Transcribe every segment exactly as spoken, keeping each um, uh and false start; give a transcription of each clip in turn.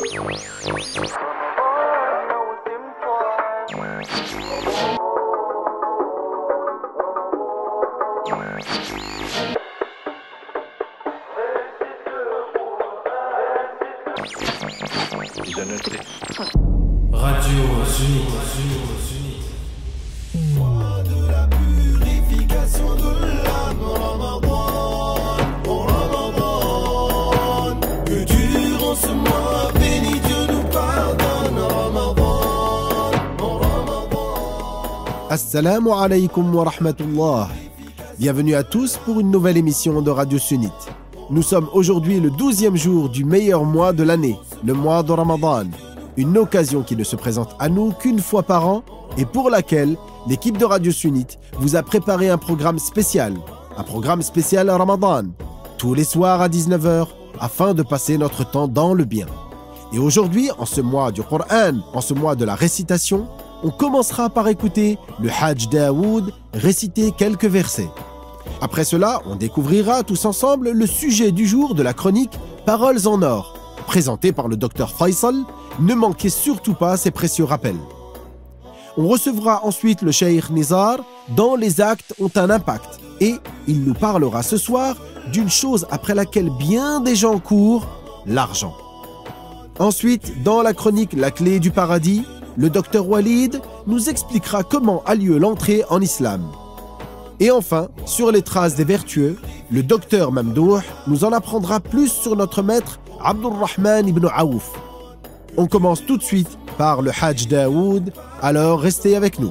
Radio Sunnite. De la purification de l'âme Ramadan, oh Ramadan, que durant ce mois béni Dieu nous pardonne, Ramadan, oh Ramadan. Assalamu alaikum wa rahmatullah. Bienvenue à tous pour une nouvelle émission de Radio Sunnite. Nous sommes aujourd'hui le douzième jour du meilleur mois de l'année, le mois de Ramadan. Une occasion qui ne se présente à nous qu'une fois par an et pour laquelle l'équipe de Radio Sunnite vous a préparé un programme spécial, un programme spécial à Ramadan, tous les soirs à dix-neuf heures, afin de passer notre temps dans le bien. Et aujourd'hui, en ce mois du Qour'an, en ce mois de la récitation, on commencera par écouter le Hajj Dawud réciter quelques versets. Après cela, on découvrira tous ensemble le sujet du jour de la chronique « Paroles en or », présentée par le docteur Faisal. Ne manquez surtout pas ces précieux rappels. On recevra ensuite le cheikh Nizar dans « Les actes ont un impact » et il nous parlera ce soir d'une chose après laquelle bien des gens courent, l'argent. Ensuite, dans la chronique « La clé du paradis », le docteur Walid nous expliquera comment a lieu l'entrée en islam. Et enfin, sur les traces des vertueux, le docteur Mamdouh nous en apprendra plus sur notre maître Abdurrahman ibn Aouf. On commence tout de suite par le Hajj Dawud, alors restez avec nous.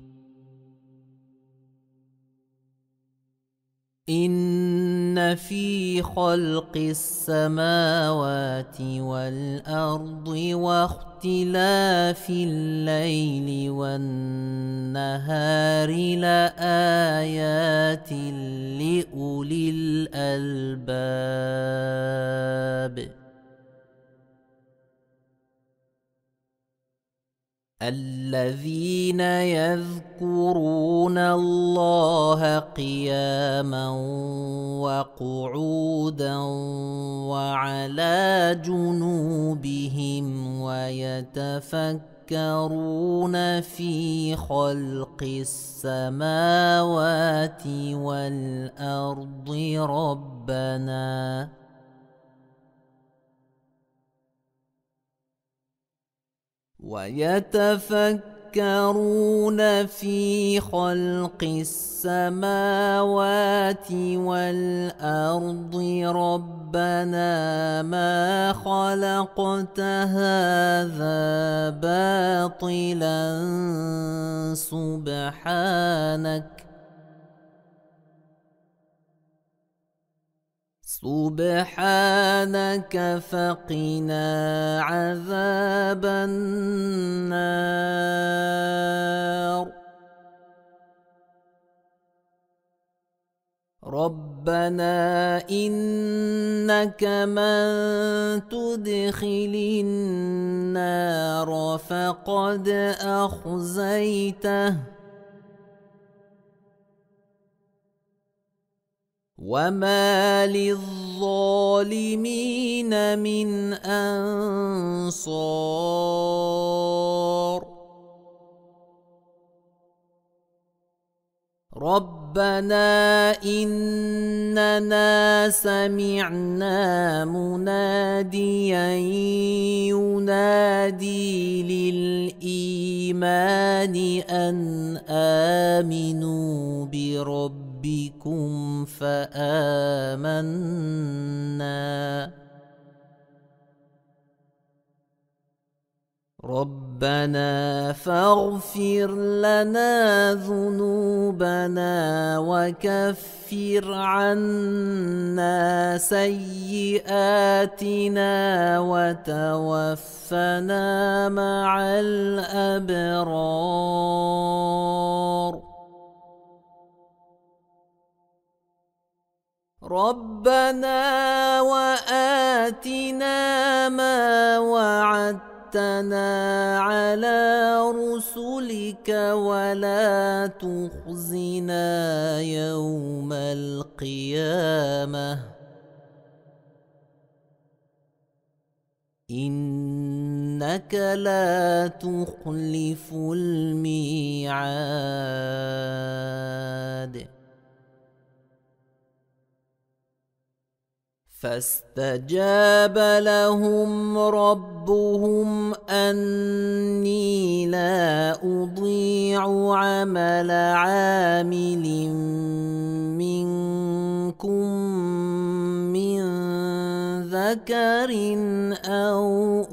إن في خلق السماوات والأرض واختلاف الليل والنهار لآيات لأولي الألباب الذين يذكرون الله قياما وقعودا وعلى جنوبهم ويتفكرون في خلق السماوات والأرض ربنا ويتفكرون في خلق السماوات والأرض ربنا ما خلقت هذا باطلا سبحانك سبحانك فقنا عذاب النار ربنا إنك من تدخل النار فقد أخزيته وما للظالمين من أنصار ربنا إننا سمعنا مناديا ينادي للإيمان أن آمنوا بربكم بكم فآمنا ربنا فاغفر لنا ذنوبنا وكفر عنا سيئاتنا وتوفنا مع الأبرار ربنا وآتنا ما وعدتنا على رسلك ولا تخزنا يوم القيامة إنك لا تخلف الميعاد فاستجاب لهم ربهم أني لا أضيع عمل عامل منكم من ذكر أو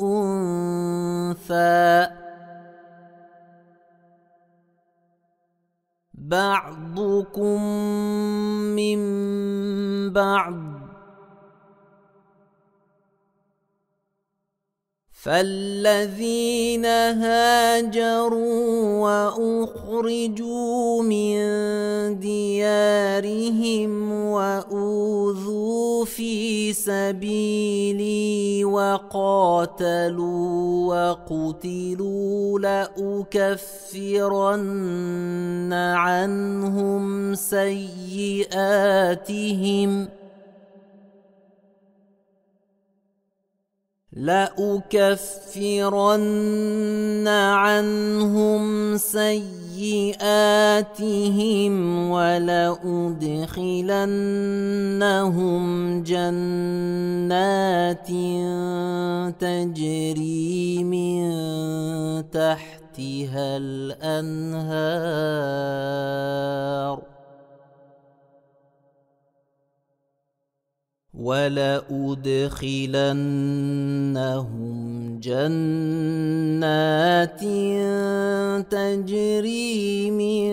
أنثى بعضكم من بعض فالذين هاجروا وأخرجوا من ديارهم وأوذوا في سبيلي وقاتلوا وقتلوا لأكفرن عنهم سيئاتهم لأكفرن عنهم سيئاتهم ولأدخلنهم جنات تجري من تحتها الأنهار وَلَأُدْخِلَنَّهُمْ جَنَّاتٍ تَجْرِي مِنْ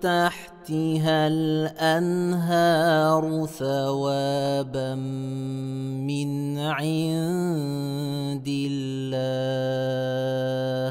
تَحْتِهَا الْأَنْهَارُ ثَوَابًا مِنْ عِنْدِ اللَّهِ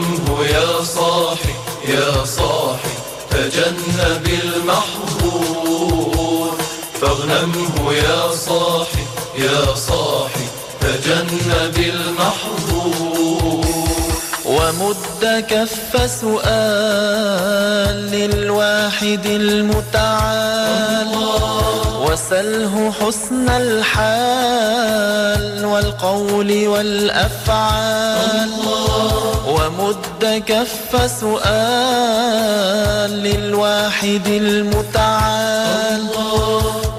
منه يا صاحي يا صاحي تجنب المحظور فاغنمه يا صاحي يا صاحي تجنب المحظور ومد كف سؤال للواحد المتعال وسله حسن الحال والقول والأفعال ومد كف سؤال للواحد المتعال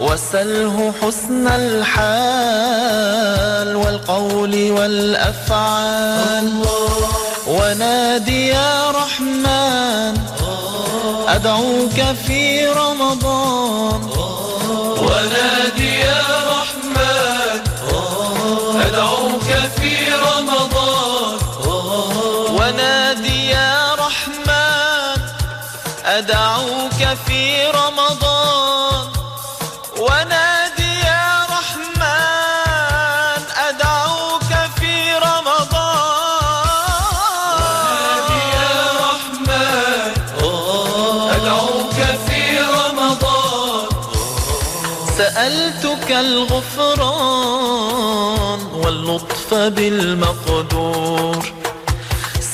وسله حسن الحال والقول والأفعال ونادي يا رحمن أدعوك في رمضان ونادي يا رحمن أدعوك في رمضان ونادي يا رحمن أدعوك في رمضان ونادي يا رحمن أدعوك في رمضان ونادي يا رحمن أدعوك في رمضان سألتك الغفران واللطف بالمقدور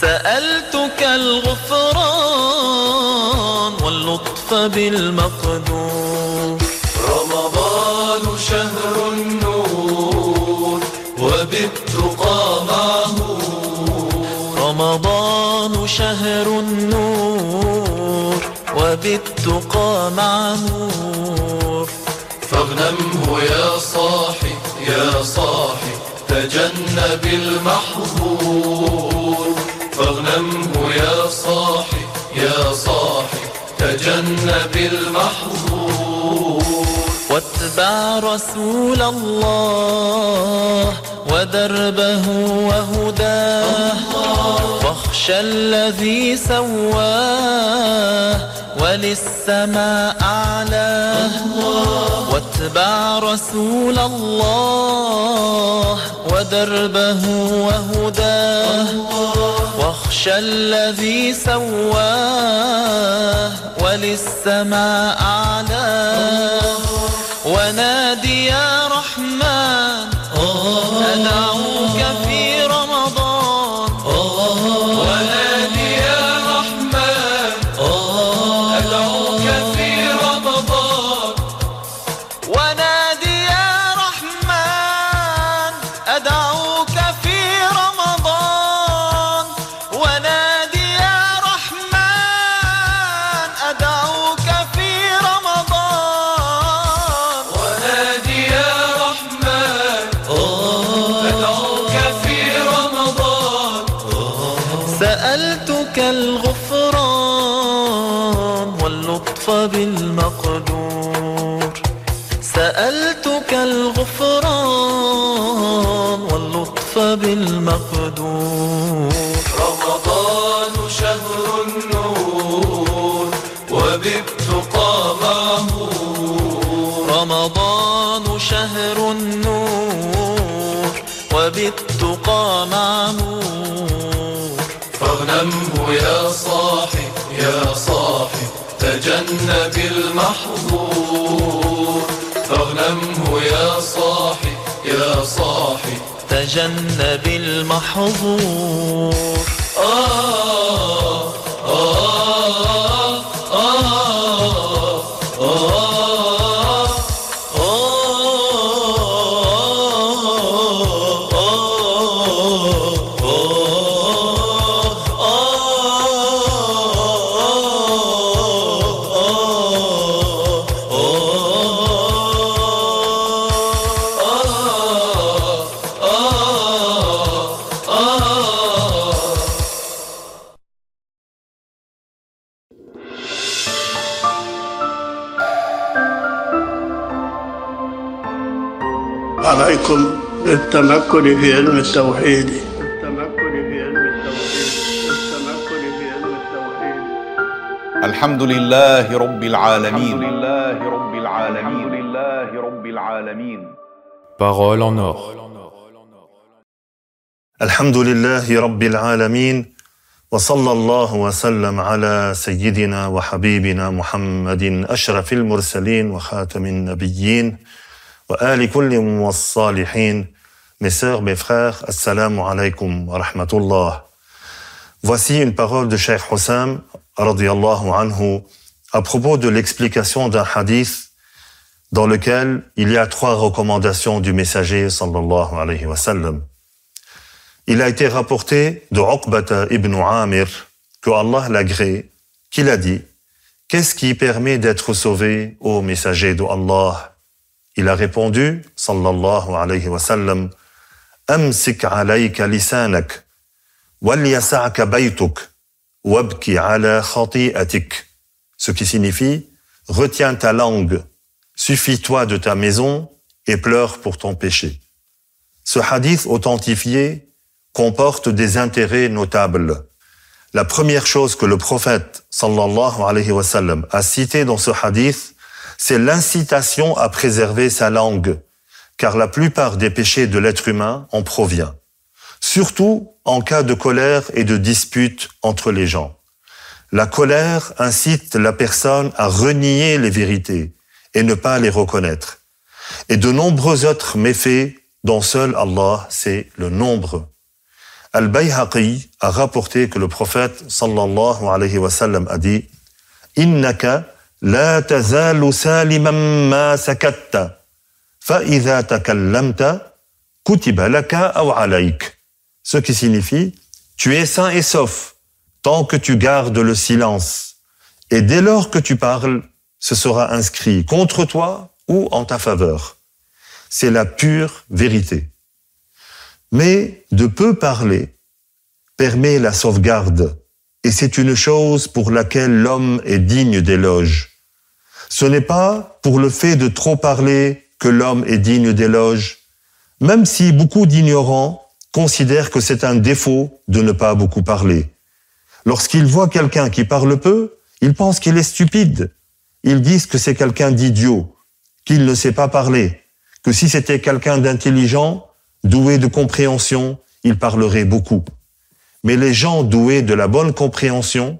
سألتك الغفران واللطف بالمقدور رمضان شهر النور وبالتقى معه رمضان شهر النور وبالتقى معه فاغنمه يا صاحي يا صاحي تجنب المحظور فاغنمه يا صاحي يا صاحي تجنب المحظور واتبع رسول الله ودربه وهداه واخشى الذي سواه وللسماء أعلاه واتبع رسول الله ودربه وهداه واخشى الذي سواه وللسماء أعلاه ونادي يا رحمن أدعوك في رمضان ونادي يا رحمن أدعوك في رمضان ونادي يا رحمن أدعوك في رمضان ونادي يا رحمن أدعوك في رمضان ونادي يا رحمن أدعوك في رمضان سألتك الغفران واللطف بالمقدور سألتك الغفران واللطف بالمقدور رمضان شهر النور وبالتقى معه رمضان شهر النور وبالتقى معمور فاغنمه يا صاحي يا صاحي تجنب المحظور فاغنمه يا صاحي يا صاحي تجنب المحظور آه آه آه آه آه آه عليكم بالتمكن في علم التوحيد التمكن في علم التوحيد التمكن في علم التوحيد الحمد لله رب العالمين الحمد لله رب العالمين الحمد لله رب العالمين Paroles en or. الحمد لله رب العالمين وصلى الله وسلم على سيدنا وحبيبنا محمد أشرف المرسلين وخاتم النبيين وآل كل والصالحين. Mes sœurs, mes frères, assalamu alaykum wa rahmatullah. Voici une parole de Cheikh Hussam radiyallahu anhu à propos de l'explication d'un hadith dans lequel il y a trois recommandations du messager sallallahu alayhi wa sallam. Il a été rapporté de Uqbata ibn Amir, que Allah l'agrée, qu'il a dit « Qu'est-ce qui permet d'être sauvé, ô messager de Allah ?» Il a répondu, sallallahu alayhi wa sallam, « Amsik alayka lisanak, wal yasa'ka baytuk, wabki ala khati'atik » ce qui signifie « Retiens ta langue, suffis-toi de ta maison et pleure pour ton péché ». Ce hadith authentifié comporte des intérêts notables. La première chose que le prophète sallallahu alayhi wa sallam a citée dans ce hadith, c'est l'incitation à préserver sa langue, car la plupart des péchés de l'être humain en provient, surtout en cas de colère et de dispute entre les gens. La colère incite la personne à renier les vérités et ne pas les reconnaître. Et de nombreux autres méfaits dont seul Allah sait le nombre. Al-Bayhaqi a rapporté que le prophète sallallahu alayhi wa sallam a dit « Innaka la tazalu saliman ma sakatta, fa idha takallamta, kutiba laka aw alayk » ce qui signifie « Tu es sain et sauf, tant que tu gardes le silence, et dès lors que tu parles, ce sera inscrit contre toi ou en ta faveur. » C'est la pure vérité. Mais de peu parler permet la sauvegarde, et c'est une chose pour laquelle l'homme est digne d'éloge. Ce n'est pas pour le fait de trop parler que l'homme est digne d'éloge, même si beaucoup d'ignorants considèrent que c'est un défaut de ne pas beaucoup parler. Lorsqu'ils voient quelqu'un qui parle peu, ils pensent qu'il est stupide. Ils disent que c'est quelqu'un d'idiot, qu'il ne sait pas parler, que si c'était quelqu'un d'intelligent, doué de compréhension, il parlerait beaucoup. Mais les gens doués de la bonne compréhension,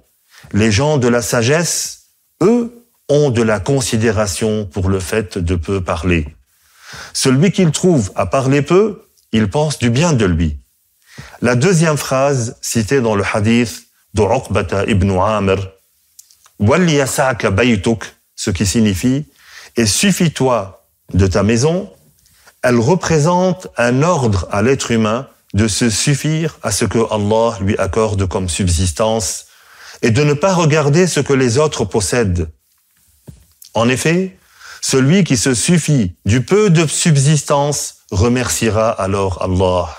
les gens de la sagesse, eux, ont de la considération pour le fait de peu parler. Celui qu'ils trouvent à parler peu, ils pensent du bien de lui. La deuxième phrase citée dans le hadith de Uqbata ibn Amir, « Wal yasa'ka baytuk » ce qui signifie « Et suffis-toi de ta maison » elle représente un ordre à l'être humain de se suffire à ce que Allah lui accorde comme subsistance et de ne pas regarder ce que les autres possèdent. En effet, celui qui se suffit du peu de subsistance remerciera alors Allah.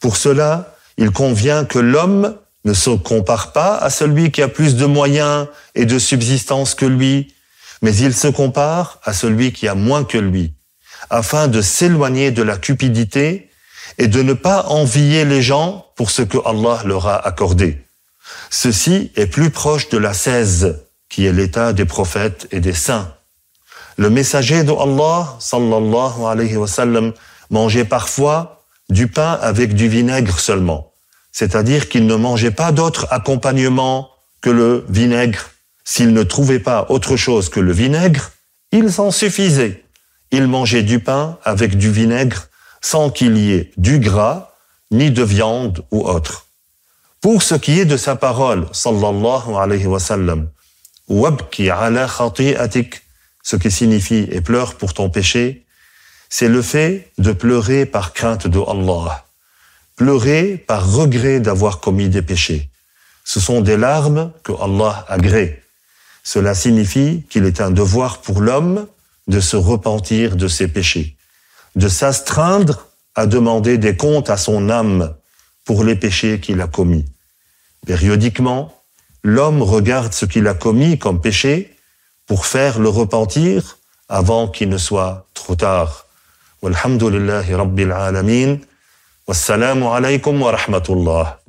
Pour cela, il convient que l'homme ne se compare pas à celui qui a plus de moyens et de subsistance que lui, mais il se compare à celui qui a moins que lui, afin de s'éloigner de la cupidité et de ne pas envier les gens pour ce que Allah leur a accordé. Ceci est plus proche de la ascèse, qui est l'état des prophètes et des saints. Le messager de Allah, sallallahu alayhi wa sallam, mangeait parfois du pain avec du vinaigre seulement, c'est-à-dire qu'il ne mangeait pas d'autre accompagnement que le vinaigre. S'il ne trouvait pas autre chose que le vinaigre, il s'en suffisait. Il mangeait du pain avec du vinaigre sans qu'il y ait du gras, ni de viande ou autre. Pour ce qui est de sa parole, sallallahu alayhi wa sallam, « Wabki ala khati'atik » ce qui signifie « Et pleure pour ton péché », c'est le fait de pleurer par crainte de Allah, pleurer par regret d'avoir commis des péchés. Ce sont des larmes que Allah agrée. Cela signifie qu'il est un devoir pour l'homme de se repentir de ses péchés, de s'astreindre à demander des comptes à son âme pour les péchés qu'il a commis. Périodiquement, l'homme regarde ce qu'il a commis comme péché pour faire le repentir avant qu'il ne soit trop tard. Walhamdulillahi Rabbil Alameen. Wassalamu alaykum wa rahmatullah.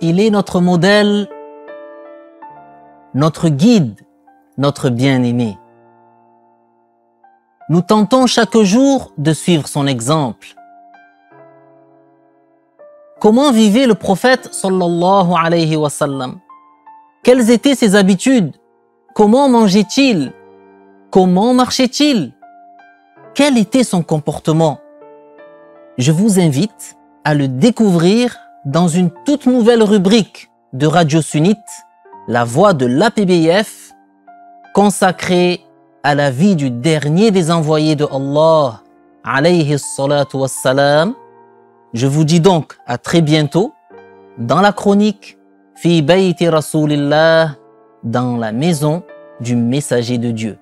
Il est notre modèle, notre guide, notre bien-aimé. Nous tentons chaque jour de suivre son exemple. Comment vivait le prophète sallallahu alayhi wa sallam? Quelles étaient ses habitudes? Comment mangeait-il? Comment marchait-il? Quel était son comportement? Je vous invite à le découvrir dans une toute nouvelle rubrique de Radio Sunnite, La Voix de l'A P B I F, consacrée à la vie du dernier des envoyés de Allah, alayhi salatu wassalam. Je vous dis donc à très bientôt dans la chronique Fi Bayti Rasoulillah, dans la maison du messager de Dieu.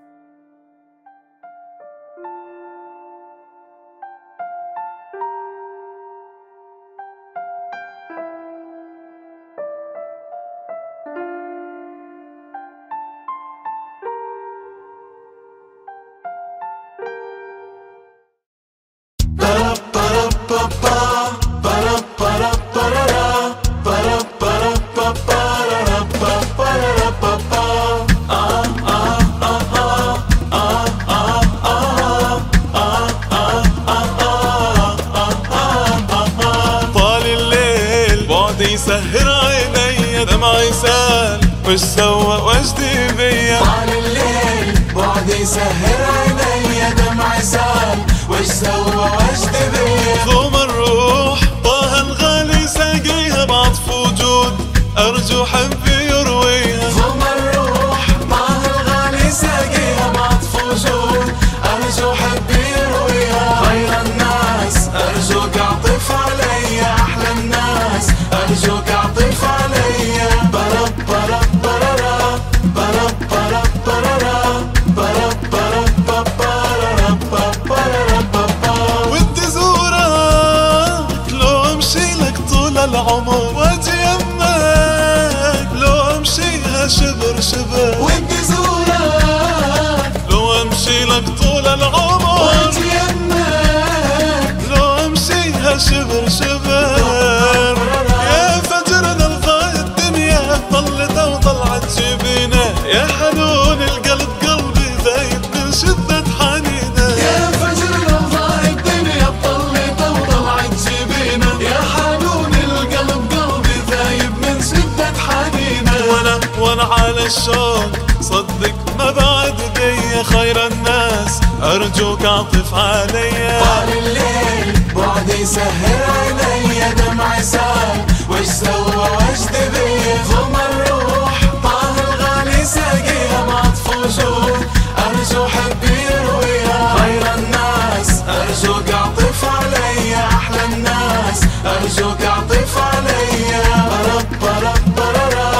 صدق ما بعد بيا خير الناس أرجوك عطف عليا طال الليل بعدي سهر عينيا دمعي سال وش سوى وجد بيا غم الروح طال الغالي ساقيها معطف وجود أرجو حبي يرويها خير الناس أرجوك عطف عليا أحلى الناس أرجوك عطف عليا برب برب بررا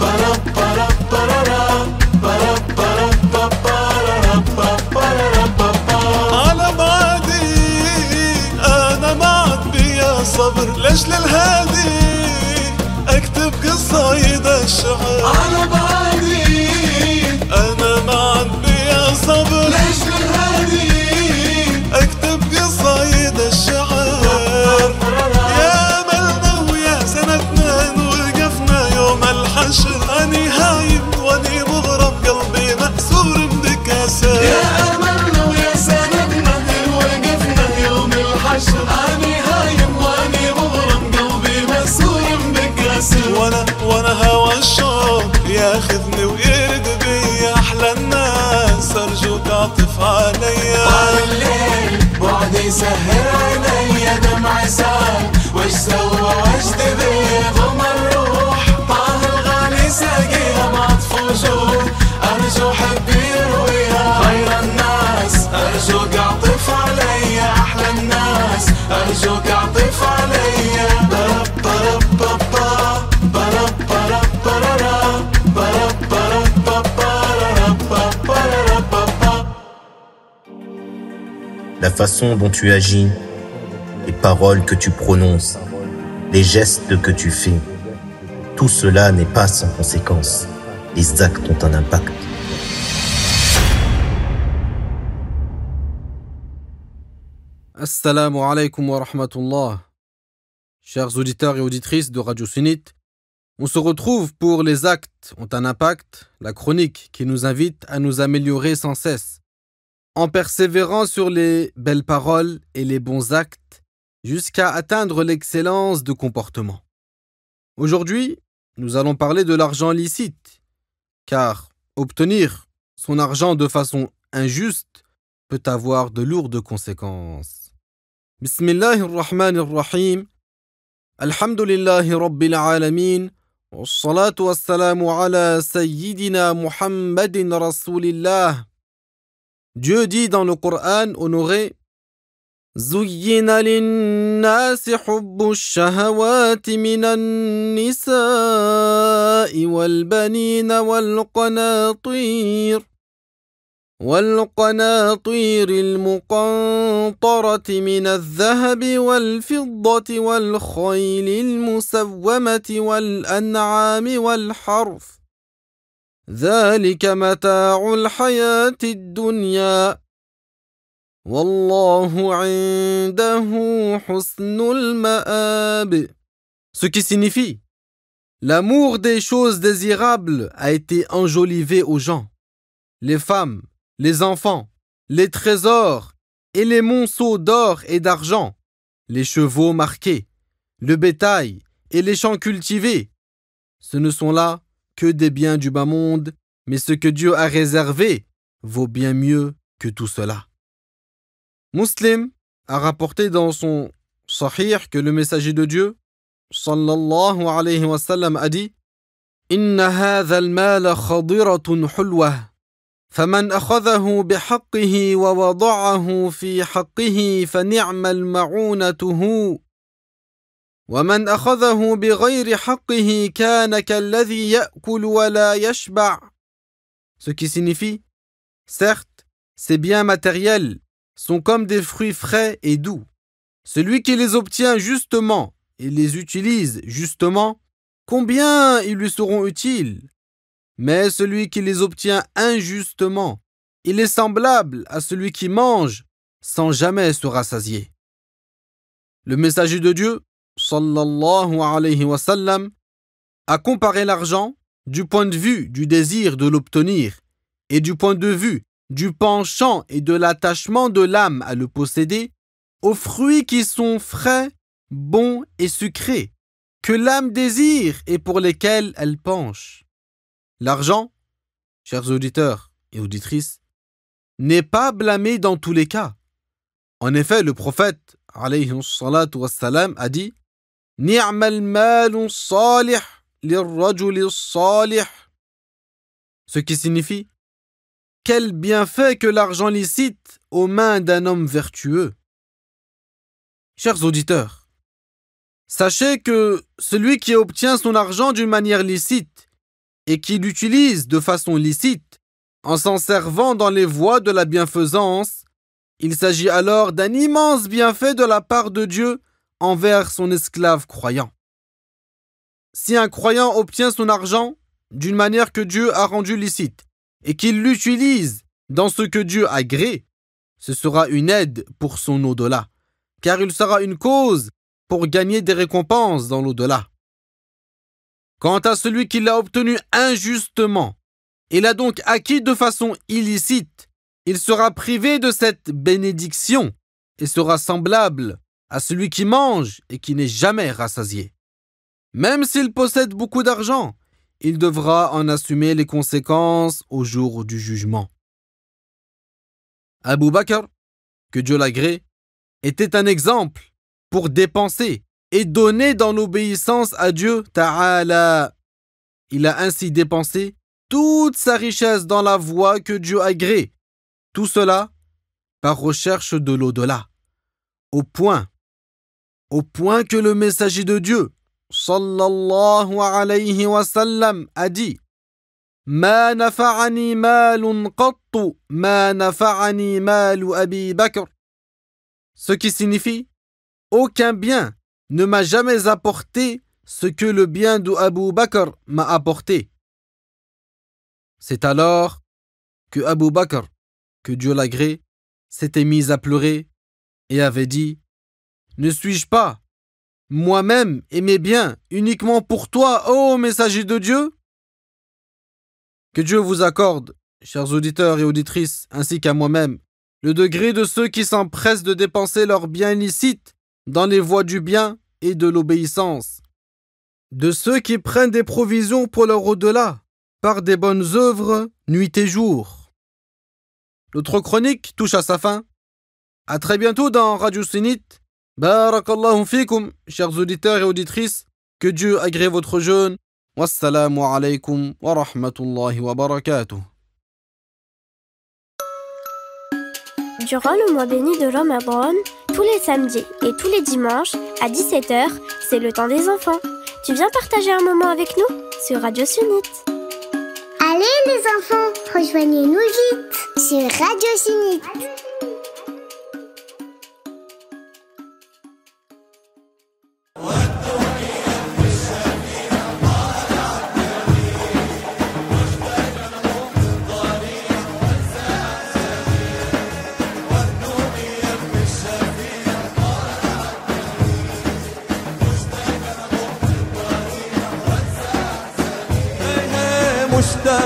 برب برب ليش للهادي اكتب قصة يدا الشعر على بعدي انا معك بيا صبر ليش للهادي اكتب قصة يدا الشعر يا ملنا ويا سنتنا وقفنا يوم الحشر اني هايب واني مغرب قلبي مأسور بكسر يا ملنا ويا سنتنا وقفنا يوم الحشر اني وانا وانا هوا الشوق ياخذني ويرد بيا احلى الناس ارجوك عطف عليا طال الليل بعدي سهر عينيا دمعي سال وش سوى وجد بيا غم الروح طال الغالي ساقيها معطف وجود ارجو حبي يرويها خير الناس ارجوك عطف عليا احلى الناس ارجوك عطف عليا برب برب برب La façon dont tu agis, les paroles que tu prononces, les gestes que tu fais, tout cela n'est pas sans conséquence. Les actes ont un impact. Assalamu alaikum wa rahmatullah. Chers auditeurs et auditrices de Radio Sunnite, on se retrouve pour Les actes ont un impact, la chronique qui nous invite à nous améliorer sans cesse, en persévérant sur les belles paroles et les bons actes, jusqu'à atteindre l'excellence de comportement. Aujourd'hui, nous allons parler de l'argent licite, car obtenir son argent de façon injuste peut avoir de lourdes conséquences. Bismillahirrahmanirrahim. Alhamdulillahi Rabbil Alamin. Wassalatu wassalamu ala Sayyidina Muhammadin Rasoulillah. Dieu dit dans le Coran honoré: Zuyyina linnasi hubbu shahawati minan nisa'i wal banina wal qanatir wal qanatir al muqantarati min al dhahabi wal fiddati wal khayli al musawwamati wal an'ami wal harf. ذلك متاع الحياة الدنيا والله عنده حسن المآب. Ce qui signifie: l'amour des choses désirables a été enjolivé aux gens. Les femmes, les enfants, les trésors et les monceaux d'or et d'argent, les chevaux marqués, le bétail et les champs cultivés, ce ne sont là que des biens du bas monde, mais ce que Dieu a réservé vaut bien mieux que tout cela. Muslim a rapporté dans son Sahih que le messager de Dieu, sallallahu alayhi wa sallam, a dit: Inna hadha al-mala khadiratun hulwa, faman akhadahu bihaqqihi wa wada'ahu fi haqqihi fa ni'mal ma'unatuhu. ومن أخذه بغير حقه كان كالذي يأكل ولا يشبع. Ce qui signifie: certes, ces biens matériels sont comme des fruits frais et doux. Celui qui les obtient justement et les utilise justement, combien ils lui seront utiles. Mais celui qui les obtient injustement, il est semblable à celui qui mange sans jamais se rassasier. Le messager de Dieu, sallallahu alayhi wa sallam, a comparé l'argent du point de vue du désir de l'obtenir et du point de vue du penchant et de l'attachement de l'âme à le posséder aux fruits qui sont frais, bons et sucrés, que l'âme désire et pour lesquels elle penche. L'argent, chers auditeurs et auditrices, n'est pas blâmé dans tous les cas. En effet, le prophète, alayhi salatu wassalam, a dit: Ni'mal malun salih lirrajul salih. Ce qui signifie: quel bienfait que l'argent licite aux mains d'un homme vertueux. Chers auditeurs, sachez que celui qui obtient son argent d'une manière licite et qui l'utilise de façon licite en s'en servant dans les voies de la bienfaisance, il s'agit alors d'un immense bienfait de la part de Dieu envers son esclave croyant. Si un croyant obtient son argent d'une manière que Dieu a rendue licite et qu'il l'utilise dans ce que Dieu a gré, ce sera une aide pour son au-delà, car il sera une cause pour gagner des récompenses dans l'au-delà. Quant à celui qui l'a obtenu injustement et l'a donc acquis de façon illicite, il sera privé de cette bénédiction et sera semblable à celui qui mange et qui n'est jamais rassasié. Même s'il possède beaucoup d'argent, il devra en assumer les conséquences au jour du jugement. Abu Bakr, que Dieu l'agrée, était un exemple pour dépenser et donner dans l'obéissance à Dieu Ta'ala. Il a ainsi dépensé toute sa richesse dans la voie que Dieu agrée, tout cela par recherche de l'au-delà, au point Au point que le messager de Dieu, sallallahu alayhi wa sallam, a dit: Ma nafa'ani malun qattu, ma nafa'ani malu Abi Bakr. Ce qui signifie: aucun bien ne m'a jamais apporté ce que le bien d'Abu Bakr m'a apporté. C'est alors que Abu Bakr, que Dieu l'agrée, s'était mis à pleurer et avait dit: Ne suis-je pas moi-même et mes biens uniquement pour toi, ô messager de Dieu? Que Dieu vous accorde, chers auditeurs et auditrices, ainsi qu'à moi-même, le degré de ceux qui s'empressent de dépenser leurs biens illicites dans les voies du bien et de l'obéissance, de ceux qui prennent des provisions pour leur au-delà par des bonnes œuvres nuit et jour. Notre chronique touche à sa fin. À très bientôt dans Radio Sunnite. Barakallahu fikum, chers auditeurs et auditrices, que Dieu agrée votre jeûne. Wassalamu alaykum wa rahmatullahi wa barakatuh. Durant le mois béni de Ramadan, tous les samedis et tous les dimanches, à dix-sept heures, c'est le temps des enfants. Tu viens partager un moment avec nous sur Radio Sunnite. Allez les enfants, rejoignez-nous vite sur Radio Sunnite.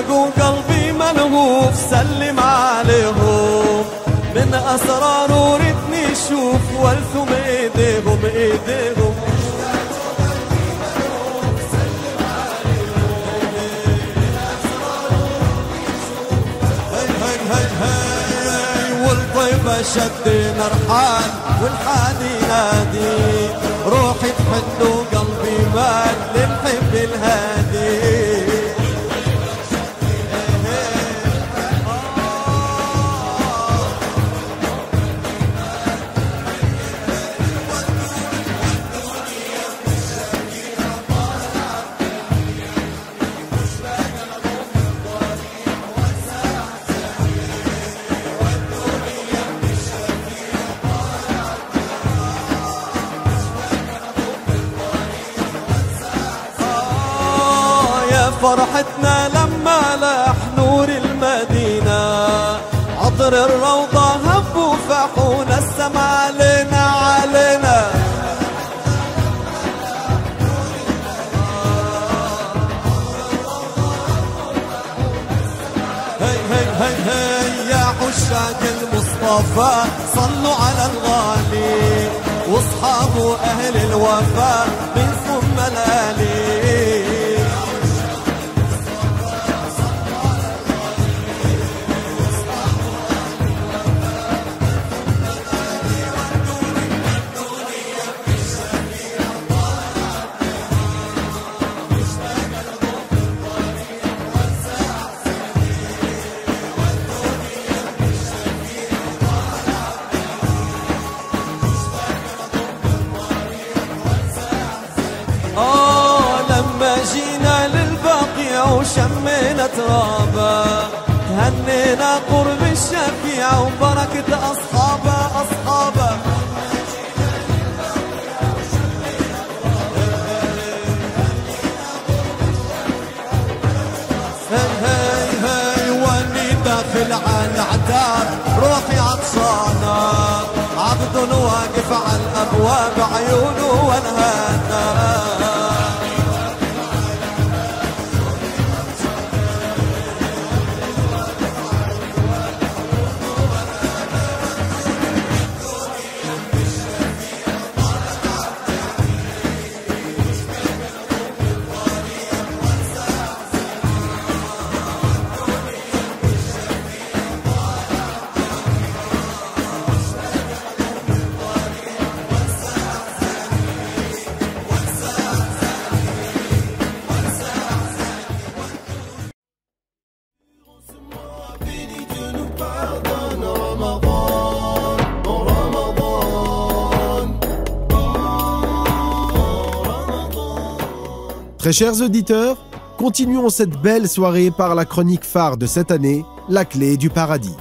وقلبي ملهوف سلم عليهم من أسرار ردني شوف والثم إيديهم إيديهم مشتاقوا قلبي ملهوف سلم عليهم من أسرار ردني شوف هاي هاي هاي هاي والطيبة شدنا رحال والحال ينادي روحي تحن وقلبي مال للحب الهادي فرحتنا لما لاح نور المدينة عطر الروضة هب وفحون السما علينا علينا هاي هاي هاي هاي يا عشاق المصطفى صلوا على الغالي واصحابه أهل الوفا من ثم الآلي وشمينا ترابا تهنينا قرب الشفيع وبركة أصحابه أصحابه هاي هاي هاي واني داخل عن عتاب روحي عطشانة عبد واقف على الأبواب عيونه وانهانا Très chers auditeurs, continuons cette belle soirée par la chronique phare de cette année, La clé du paradis.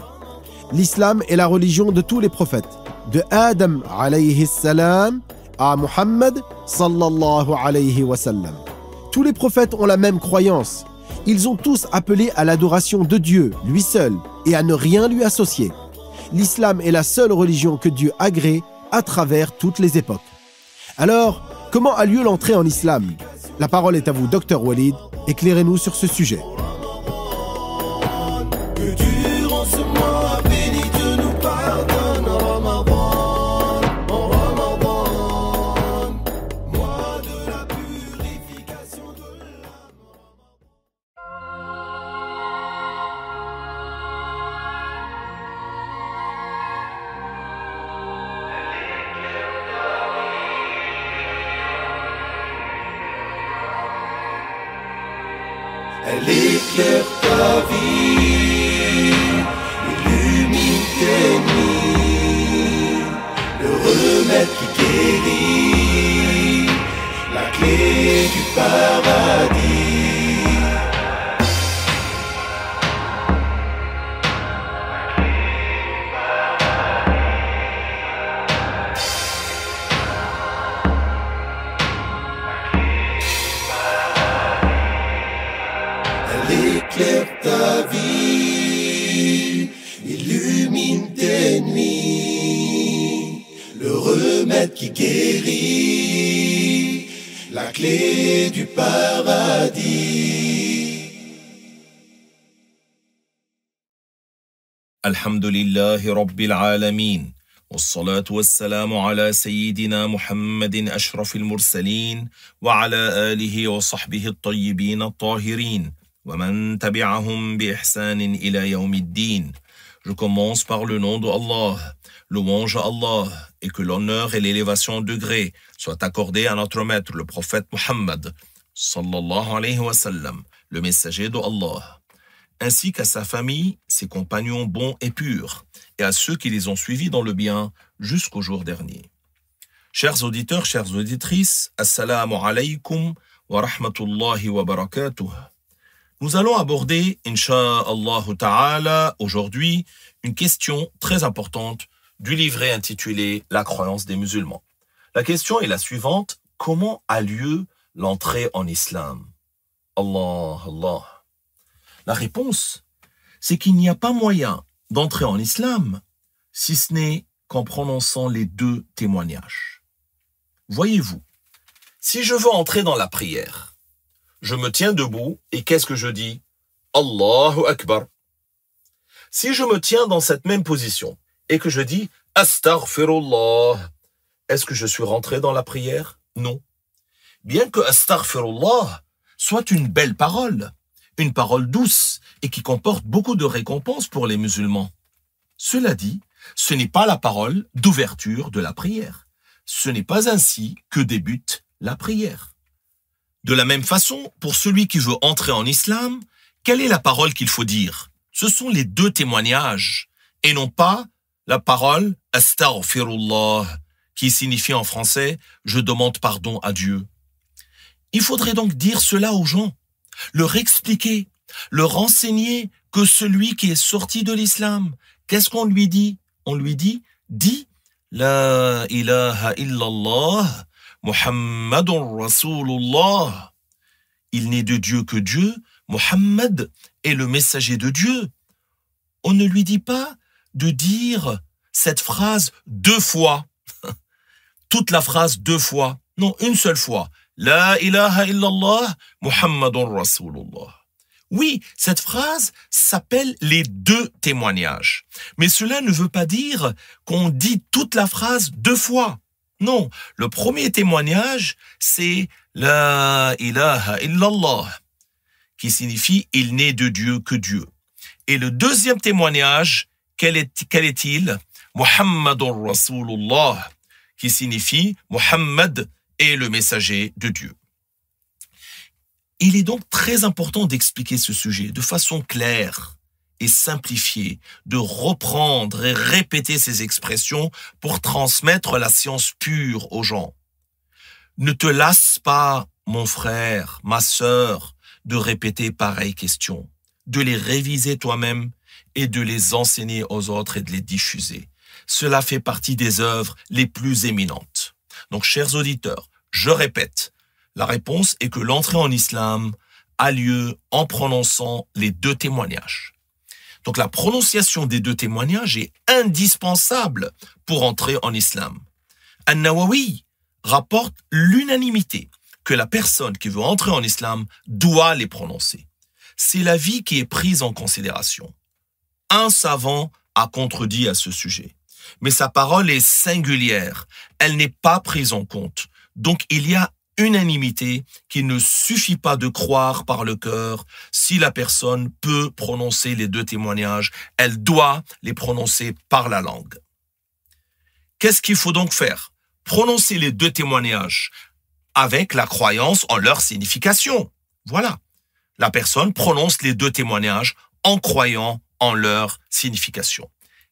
L'islam est la religion de tous les prophètes, de Adam alayhi salam à Muhammad sallallahu alayhi wa sallam. Tous les prophètes ont la même croyance. Ils ont tous appelé à l'adoration de Dieu, lui seul, et à ne rien lui associer. L'islam est la seule religion que Dieu agrée à travers toutes les époques. Alors, comment a lieu l'entrée en islam ? La parole est à vous, docteur Walid. Éclairez-nous sur ce sujet. Elle éclaire ta vie, illumine tes nuits, le remède qui guérit, la clé du paradis. Qui guérit, la clé du paradis. Alhamdulillahi Rabbil Alameen. Wassalatu wassalamu ala Sayyidina Muhammadin Ashrafil Mursaleen wa ala alihi wa sahbihi al-tayyibin al-tahirin wa man tabi'ahum bi ihsanin ila yawmiddin. Je commence par le nom de Allah, louange à Allah, et que l'honneur et l'élévation degré soient accordés à notre maître, le prophète Muhammad, sallallahu alayhi wa sallam, le messager de Allah, ainsi qu'à sa famille, ses compagnons bons et purs, et à ceux qui les ont suivis dans le bien jusqu'au jour dernier. Chers auditeurs, chères auditrices, assalamu alaykum wa rahmatullahi wa barakatuh. Nous allons aborder, Incha'Allah Ta'ala, aujourd'hui, une question très importante du livret intitulé « La croyance des musulmans ». La question est la suivante. Comment a lieu l'entrée en islam? Allah, Allah. La réponse, c'est qu'il n'y a pas moyen d'entrer en islam, si ce n'est qu'en prononçant les deux témoignages. Voyez-vous, si je veux entrer dans la prière, je me tiens debout et qu'est-ce que je dis? Allahu Akbar. Si je me tiens dans cette même position et que je dis Astaghfirullah, est-ce que je suis rentré dans la prière? Non. Bien que Astaghfirullah soit une belle parole, une parole douce et qui comporte beaucoup de récompenses pour les musulmans. Cela dit, ce n'est pas la parole d'ouverture de la prière. Ce n'est pas ainsi que débute la prière. De la même façon, pour celui qui veut entrer en islam, quelle est la parole qu'il faut dire? Ce sont les deux témoignages, et non pas la parole « Astaghfirullah » qui signifie en français « Je demande pardon à Dieu ». Il faudrait donc dire cela aux gens, leur expliquer, leur renseigner que celui qui est sorti de l'islam, qu'est-ce qu'on lui dit? On lui dit « Dis la ilaha illallah ». Muhammadun Rasulullah. Il n'est de Dieu que Dieu. Muhammad est le messager de Dieu. On ne lui dit pas de dire cette phrase deux fois. Toute la phrase deux fois. Non, une seule fois. La ilaha illallah, Muhammadun Rasulullah. Oui, cette phrase s'appelle les deux témoignages. Mais cela ne veut pas dire qu'on dit toute la phrase deux fois. Non, le premier témoignage, c'est « La ilaha illallah » qui signifie « Il n'est de Dieu que Dieu ». Et le deuxième témoignage, quel est-il? « Muhammadur Rasulullah » qui signifie « Muhammad est le messager de Dieu ». Il est donc très important d'expliquer ce sujet de façon claire et simplifier, de reprendre et répéter ces expressions pour transmettre la science pure aux gens. Ne te lasse pas, mon frère, ma sœur, de répéter pareilles questions, de les réviser toi-même et de les enseigner aux autres et de les diffuser. Cela fait partie des œuvres les plus éminentes. Donc, chers auditeurs, je répète, la réponse est que l'entrée en islam a lieu en prononçant les deux témoignages. Donc la prononciation des deux témoignages est indispensable pour entrer en islam. An-Nawawi rapporte l'unanimité que la personne qui veut entrer en islam doit les prononcer. C'est l'avis qui est pris en considération. Un savant a contredit à ce sujet, mais sa parole est singulière, elle n'est pas prise en compte. Donc il y a unanimité qu'il ne suffit pas de croire par le cœur. Si la personne peut prononcer les deux témoignages, elle doit les prononcer par la langue. Qu'est-ce qu'il faut donc faire? Prononcer les deux témoignages avec la croyance en leur signification. Voilà. la personne prononce les deux témoignages en croyant en leur signification.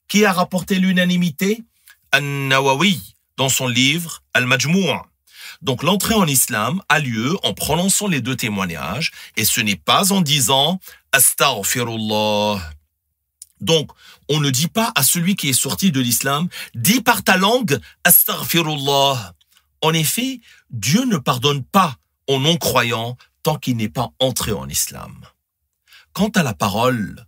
Qui a rapporté l'unanimité? An-Nawawi, dans son livre Al-Majmoua'. Donc l'entrée en islam a lieu en prononçant les deux témoignages et ce n'est pas en disant « Astaghfirullah ». Donc on ne dit pas à celui qui est sorti de l'islam « Dis par ta langue Astaghfirullah ». En effet, Dieu ne pardonne pas aux non-croyants tant qu'il n'est pas entré en islam. Quant à la parole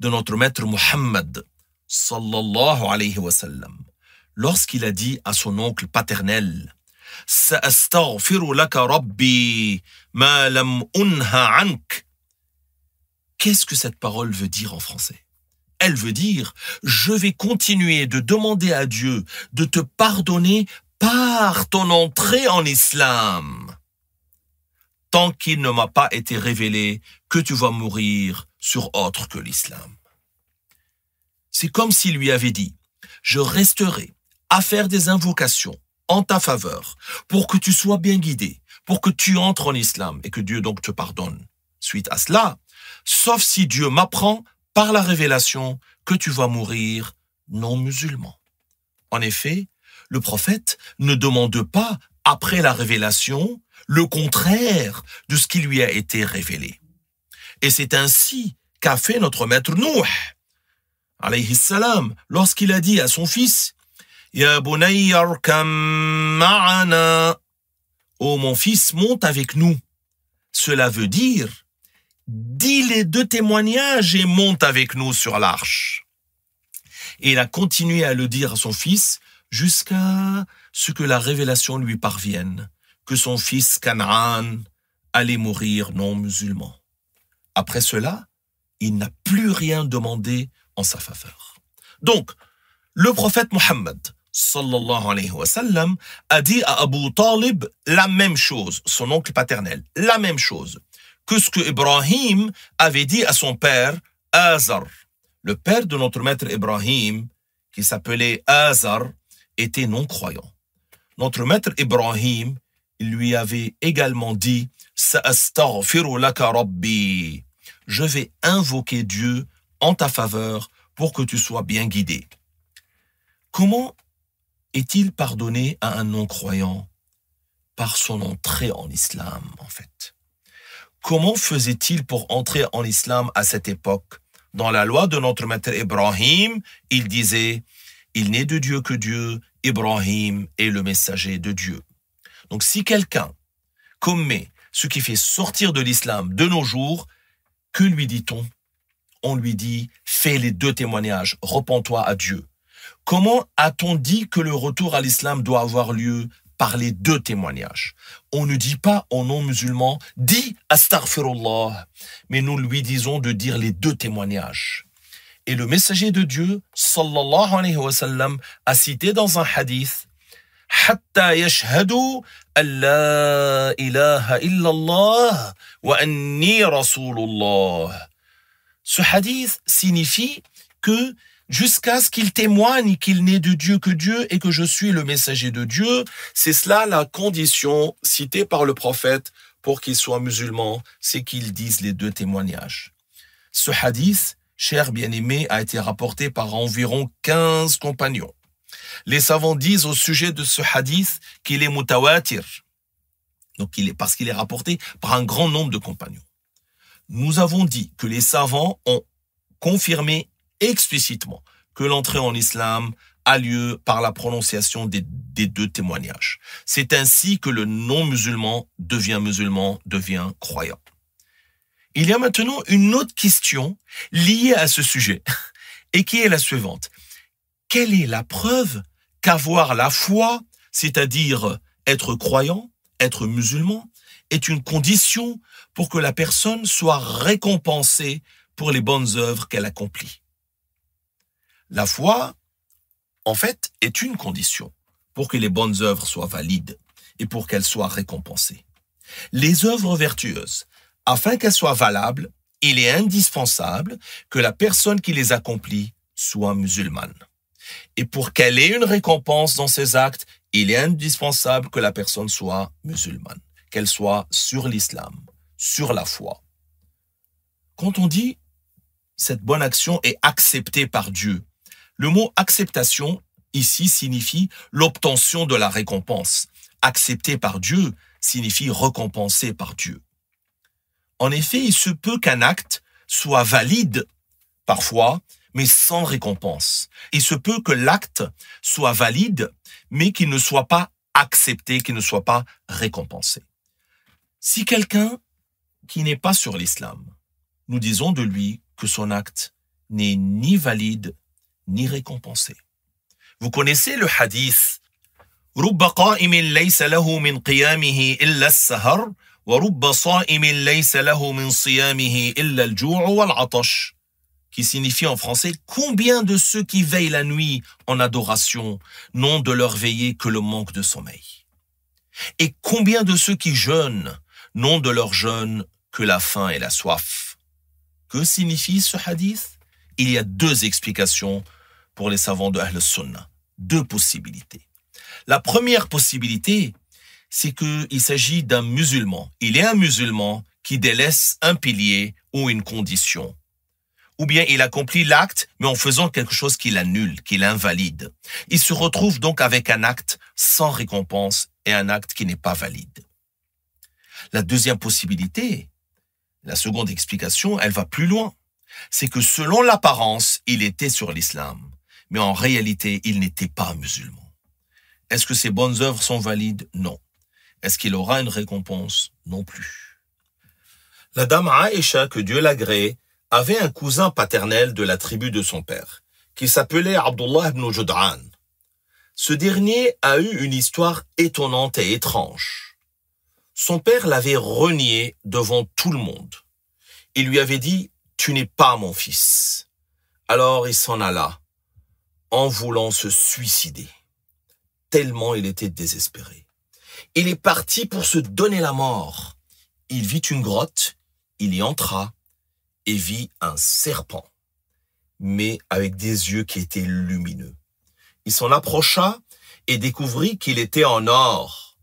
de notre maître Muhammad, sallallahu alayhi wa sallam, lorsqu'il a dit à son oncle paternel, Sa'astaghfiru laka rabbi ma lam unha ank. Qu'est-ce que cette parole veut dire en français? Elle veut dire, je vais continuer de demander à Dieu de te pardonner par ton entrée en islam, tant qu'il ne m'a pas été révélé que tu vas mourir sur autre que l'islam. C'est comme s'il lui avait dit, je resterai à faire des invocations en ta faveur, pour que tu sois bien guidé, pour que tu entres en islam et que Dieu donc te pardonne. Suite à cela, sauf si Dieu m'apprend par la révélation que tu vas mourir non musulman. En effet, le prophète ne demande pas, après la révélation, le contraire de ce qui lui a été révélé. Et c'est ainsi qu'a fait notre maître Nuh, alayhi salam, lorsqu'il a dit à son fils, Ya bunayya arkam ma'ana. Oh mon fils, monte avec nous. Cela veut dire, dis les deux témoignages et monte avec nous sur l'arche. Et il a continué à le dire à son fils jusqu'à ce que la révélation lui parvienne, que son fils Kanan allait mourir non musulman. Après cela, il n'a plus rien demandé en sa faveur. Donc, le prophète Mohammed, sallallahu alayhi wa sallam, a dit à Abu Talib la même chose, son oncle paternel, la même chose que ce que Ibrahim avait dit à son père Azar. Le père de notre maître Ibrahim, qui s'appelait Azar, était non-croyant. Notre maître Ibrahim lui avait également dit Sa'astaghfiru laka rabbi. Je vais invoquer Dieu en ta faveur pour que tu sois bien guidé. Comment est-il pardonné à un non-croyant? Par son entrée en islam, en fait. Comment faisait-il pour entrer en islam à cette époque? Dans la loi de notre maître Ibrahim, il disait « Il n'est de Dieu que Dieu, Ibrahim est le messager de Dieu. » Donc si quelqu'un commet ce qui fait sortir de l'islam de nos jours, que lui dit-on? On lui dit « Fais les deux témoignages, repens-toi à Dieu. » Comment a-t-on dit que le retour à l'islam doit avoir lieu? Par les deux témoignages. On ne dit pas aux non-musulmans « Dis Astaghfirullah », mais nous lui disons de dire les deux témoignages. Et le messager de Dieu, sallallahu alayhi wa sallam, a cité dans un hadith « Hatta yashhadu alla ilaha illallah wa anni rasulullah ». Ce hadith signifie que jusqu'à ce qu'il témoigne qu'il n'est de Dieu que Dieu et que je suis le messager de Dieu, c'est cela la condition citée par le prophète pour qu'il soit musulman, c'est qu'il dise les deux témoignages. Ce hadith, cher bien-aimé, a été rapporté par environ quinze compagnons. Les savants disent au sujet de ce hadith qu'il est mutawatir, donc il est parce qu'il est rapporté par un grand nombre de compagnons. Nous avons dit que les savants ont confirmé explicitement que l'entrée en islam a lieu par la prononciation des, des deux témoignages. C'est ainsi que le non-musulman devient musulman, devient croyant. Il y a maintenant une autre question liée à ce sujet et qui est la suivante. Quelle est la preuve qu'avoir la foi, c'est-à-dire être croyant, être musulman, est une condition pour que la personne soit récompensée pour les bonnes œuvres qu'elle accomplit? La foi, en fait, est une condition pour que les bonnes œuvres soient valides et pour qu'elles soient récompensées. Les œuvres vertueuses, afin qu'elles soient valables, il est indispensable que la personne qui les accomplit soit musulmane. Et pour qu'elle ait une récompense dans ses actes, il est indispensable que la personne soit musulmane, qu'elle soit sur l'islam, sur la foi. Quand on dit cette bonne action est acceptée par Dieu, le mot acceptation ici signifie l'obtention de la récompense. Accepté par Dieu signifie récompensé par Dieu. En effet, il se peut qu'un acte soit valide parfois, mais sans récompense. Il se peut que l'acte soit valide, mais qu'il ne soit pas accepté, qu'il ne soit pas récompensé. Si quelqu'un qui n'est pas sur l'islam, nous disons de lui que son acte n'est ni valide, ni récompensé. Vous connaissez le hadith « Rubba qa'imin laysa lahu min qiyamihi illa as-sahar, wa rubba sa'imin laysa lahu min siyamihi illa al-jou'u wal-atash » qui signifie en français « Combien de ceux qui veillent la nuit en adoration n'ont de leur veillée que le manque de sommeil ? Et combien de ceux qui jeûnent n'ont de leur jeûne que la faim et la soif ?» Que signifie ce hadith ? Il y a deux explications pour les savants de Ahl Sunnah, deux possibilités. La première possibilité, c'est qu'il s'agit d'un musulman. Il est un musulman qui délaisse un pilier ou une condition. Ou bien il accomplit l'acte, mais en faisant quelque chose qui l'annule, qui l'invalide. Il se retrouve donc avec un acte sans récompense et un acte qui n'est pas valide. La deuxième possibilité, la seconde explication, elle va plus loin. C'est que selon l'apparence, il était sur l'islam, mais en réalité, il n'était pas musulman. Est-ce que ses bonnes œuvres sont valides? Non. Est-ce qu'il aura une récompense? Non plus. La dame Aïcha, que Dieu l'agrée, avait un cousin paternel de la tribu de son père, qui s'appelait Abdullah ibn Jud'an. Ce dernier a eu une histoire étonnante et étrange. Son père l'avait renié devant tout le monde. Il lui avait dit « Tu n'es pas mon fils ». Alors il s'en alla, en voulant se suicider. Tellement il était désespéré. Il est parti pour se donner la mort. Il vit une grotte, il y entra et vit un serpent, mais avec des yeux qui étaient lumineux. Il s'en approcha et découvrit qu'il était en or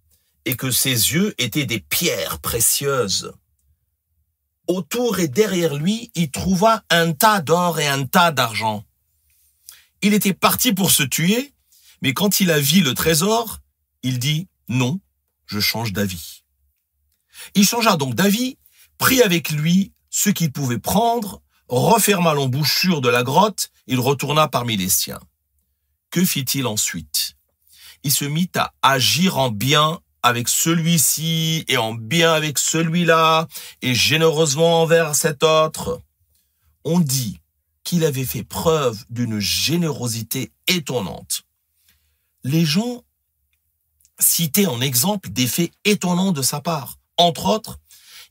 et que ses yeux étaient des pierres précieuses. Autour et derrière lui, il trouva un tas d'or et un tas d'argent. Il était parti pour se tuer, mais quand il a vu le trésor, il dit « Non, je change d'avis ». Il changea donc d'avis, prit avec lui ce qu'il pouvait prendre, referma l'embouchure de la grotte, il retourna parmi les siens. Que fit-il ensuite? Il se mit à agir en bien avec celui-ci et en bien avec celui-là et généreusement envers cet autre. On dit qu'il avait fait preuve d'une générosité étonnante. Les gens citaient en exemple des faits étonnants de sa part. Entre autres,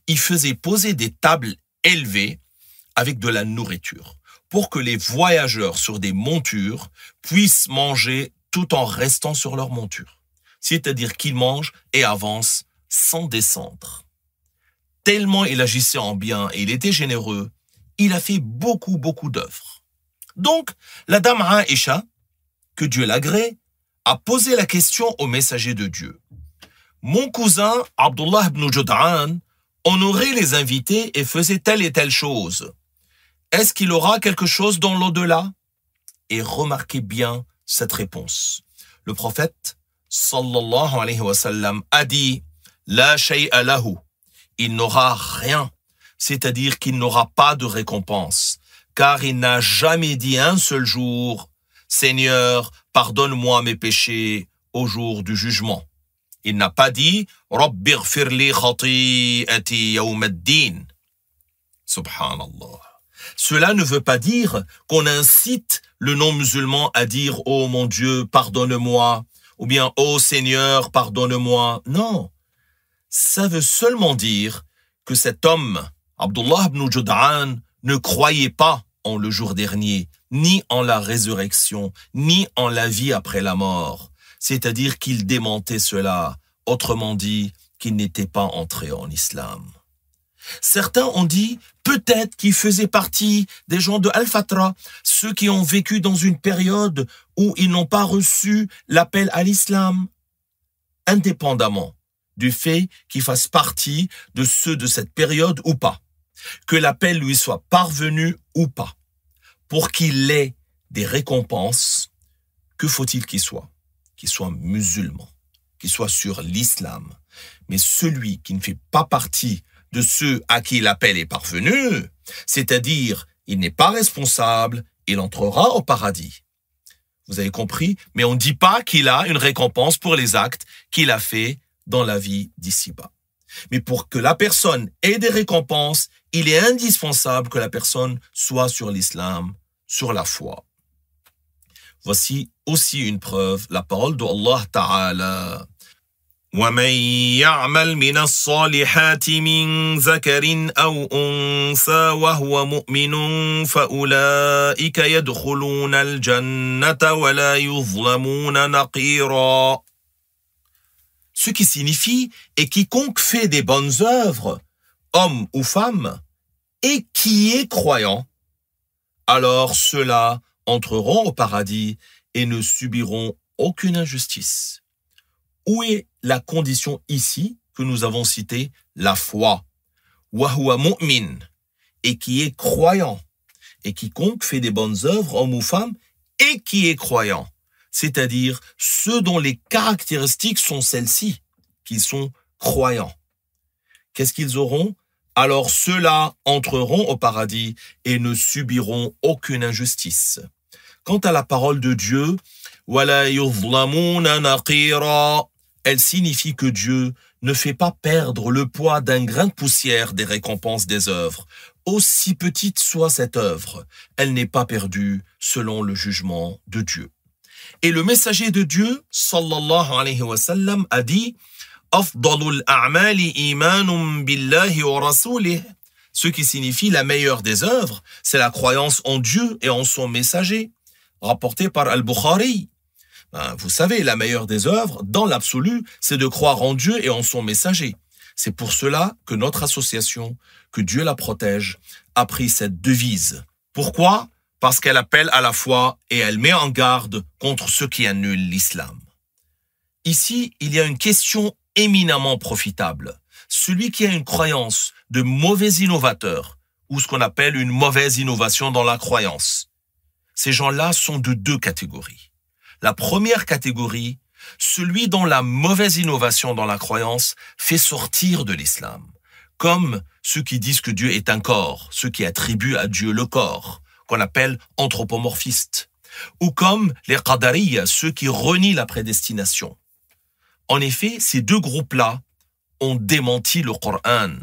il faisait poser des tables élevées avec de la nourriture pour que les voyageurs sur des montures puissent manger tout en restant sur leur monture. C'est-à-dire qu'ils mangent et avancent sans descendre. Tellement il agissait en bien et il était généreux, il a fait beaucoup, beaucoup d'œuvres. Donc, la dame Aïcha, que Dieu l'agrée, a posé la question au messager de Dieu. Mon cousin, Abdullah ibn Jud'an, honorait les invités et faisait telle et telle chose. Est-ce qu'il aura quelque chose dans l'au-delà? Et remarquez bien cette réponse. Le prophète, sallallahu alayhi wa sallam, a dit « La shay'a lahu ». Il n'aura rien, c'est-à-dire qu'il n'aura pas de récompense, car il n'a jamais dit un seul jour « Seigneur, pardonne-moi mes péchés au jour du jugement ». Il n'a pas dit « Rabbi ghfirli khati'ati yawm ad-din ». Subhanallah. Cela ne veut pas dire qu'on incite le non-musulman à dire « Oh mon Dieu, pardonne-moi » ou bien « Oh Seigneur, pardonne-moi ». Non. Ça veut seulement dire que cet homme, Abdullah ibn Jud'an, ne croyait pas en le jour dernier, ni en la résurrection, ni en la vie après la mort. C'est-à-dire qu'il démentait cela, autrement dit, qu'il n'était pas entré en islam. Certains ont dit, peut-être qu'il faisait partie des gens de Al-Fatra, ceux qui ont vécu dans une période où ils n'ont pas reçu l'appel à l'islam, indépendamment du fait qu'ils fassent partie de ceux de cette période ou pas. que la paix lui soit parvenue ou pas, pour qu'il ait des récompenses, que faut-il qu'il soit? Qu'il soit musulman, qu'il soit sur l'islam. Mais celui qui ne fait pas partie de ceux à qui la paix est parvenue, c'est-à-dire il n'est pas responsable, il entrera au paradis. Vous avez compris? Mais on ne dit pas qu'il a une récompense pour les actes qu'il a faits dans la vie d'ici-bas. Mais pour que la personne ait des récompenses, il est indispensable que la personne soit sur l'islam, sur la foi. Voici aussi une preuve, la parole de Allah Ta'ala. وَمَنْ يَعْمَلْ مِنَ الصَّالِحَاتِ مِنْ ذَكَرٍ أَوْ أُنْثَى وَهُوَ مُؤْمِنٌ فَأُولَئِكَ يَدْخُلُونَ الْجَنَّةَ وَلَا يُظْلَمُونَ نَقِيرًا. Ce qui signifie « et quiconque fait des bonnes œuvres, homme ou femme, et qui est croyant, alors ceux-là entreront au paradis et ne subiront aucune injustice. » Où est la condition ici que nous avons citée? La foi. Wahua mu'min, et qui est croyant. Et quiconque fait des bonnes œuvres, homme ou femme, et qui est croyant. C'est-à-dire ceux dont les caractéristiques sont celles-ci, qui sont croyants. Qu'est-ce qu'ils auront? Alors ceux-là entreront au paradis et ne subiront aucune injustice. Quant à la parole de Dieu, wala yuzlamuna naqira, elle signifie que Dieu ne fait pas perdre le poids d'un grain de poussière des récompenses des œuvres. Aussi petite soit cette œuvre, elle n'est pas perdue selon le jugement de Dieu. Et le messager de Dieu, sallallahu alayhi wa sallam, a dit « Afdalul a'mali imanum billahi wa rasulih » ce qui signifie la meilleure des œuvres, c'est la croyance en Dieu et en son messager, rapporté par Al-Bukhari. Vous savez, la meilleure des œuvres, dans l'absolu, c'est de croire en Dieu et en son messager. C'est pour cela que notre association, que Dieu la protège, a pris cette devise. Pourquoi? Parce qu'elle appelle à la foi et elle met en garde contre ceux qui annulent l'islam. Ici, il y a une question éminemment profitable. Celui qui a une croyance de mauvais innovateur, ou ce qu'on appelle une mauvaise innovation dans la croyance, ces gens-là sont de deux catégories. La première catégorie, celui dont la mauvaise innovation dans la croyance fait sortir de l'islam, comme ceux qui disent que Dieu est un corps, ceux qui attribuent à Dieu le corps, qu'on appelle anthropomorphistes, ou comme les Qadariya, ceux qui renient la prédestination. En effet, ces deux groupes-là ont démenti le Coran.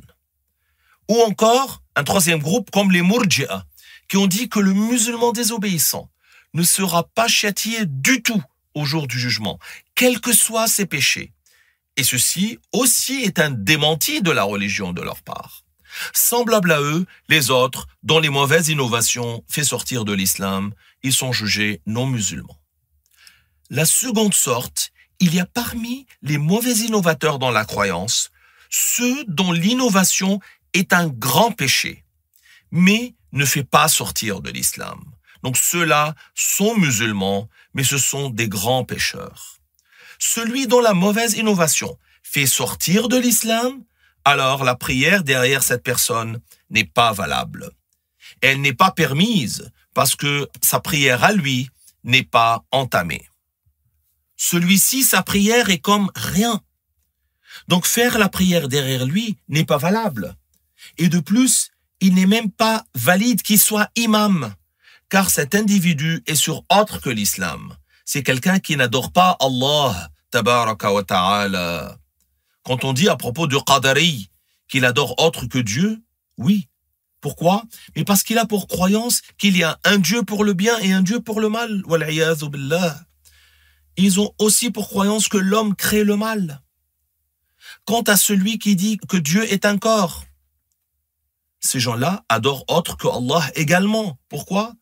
Ou encore, un troisième groupe comme les Murji'a, qui ont dit que le musulman désobéissant ne sera pas châtié du tout au jour du jugement, quels que soient ses péchés. Et ceci aussi est un démenti de la religion de leur part. Semblables à eux, les autres, dont les mauvaises innovations fait sortir de l'islam, ils sont jugés non musulmans. La seconde sorte, il y a parmi les mauvais innovateurs dans la croyance, ceux dont l'innovation est un grand péché, mais ne fait pas sortir de l'islam. Donc ceux-là sont musulmans, mais ce sont des grands pécheurs. Celui dont la mauvaise innovation fait sortir de l'islam, alors la prière derrière cette personne n'est pas valable. Elle n'est pas permise parce que sa prière à lui n'est pas entamée. Celui-ci, sa prière est comme rien. Donc faire la prière derrière lui n'est pas valable. Et de plus, il n'est même pas valide qu'il soit imam, car cet individu est sur autre que l'islam. C'est quelqu'un qui n'adore pas Allah, tabaraka wa ta'ala. Quand on dit à propos de Qadari qu'il adore autre que Dieu, oui. Pourquoi? Mais parce qu'il a pour croyance qu'il y a un Dieu pour le bien et un Dieu pour le mal. Wal-iyadhu billah. Ils ont aussi pour croyance que l'homme crée le mal. Quant à celui qui dit que Dieu est un corps, ces gens-là adorent autre que Allah également. Pourquoi?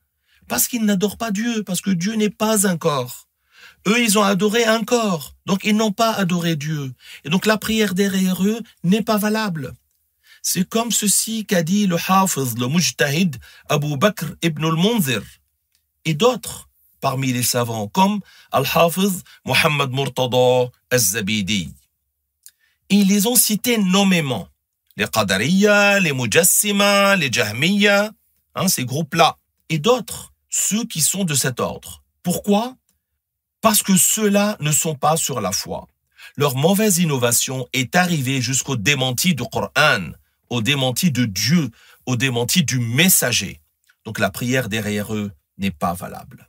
Parce qu'ils n'adorent pas Dieu, parce que Dieu n'est pas un corps. Eux, ils ont adoré un corps, donc ils n'ont pas adoré Dieu. Et donc la prière derrière eux n'est pas valable. C'est comme ceci qu'a dit le Hafiz, le Mujtahid, Abu Bakr ibn al-Munzir, et d'autres parmi les savants, comme Al-Hafiz Muhammad Murtada Al-Zabidi. Ils les ont cités nommément, les Qadariyya, les Mujassima, les Jahmiya, hein, ces groupes-là, et d'autres, ceux qui sont de cet ordre. Pourquoi? Parce que ceux-là ne sont pas sur la foi. Leur mauvaise innovation est arrivée jusqu'au démenti du Coran, au démenti de Dieu, au démenti du messager. Donc la prière derrière eux n'est pas valable.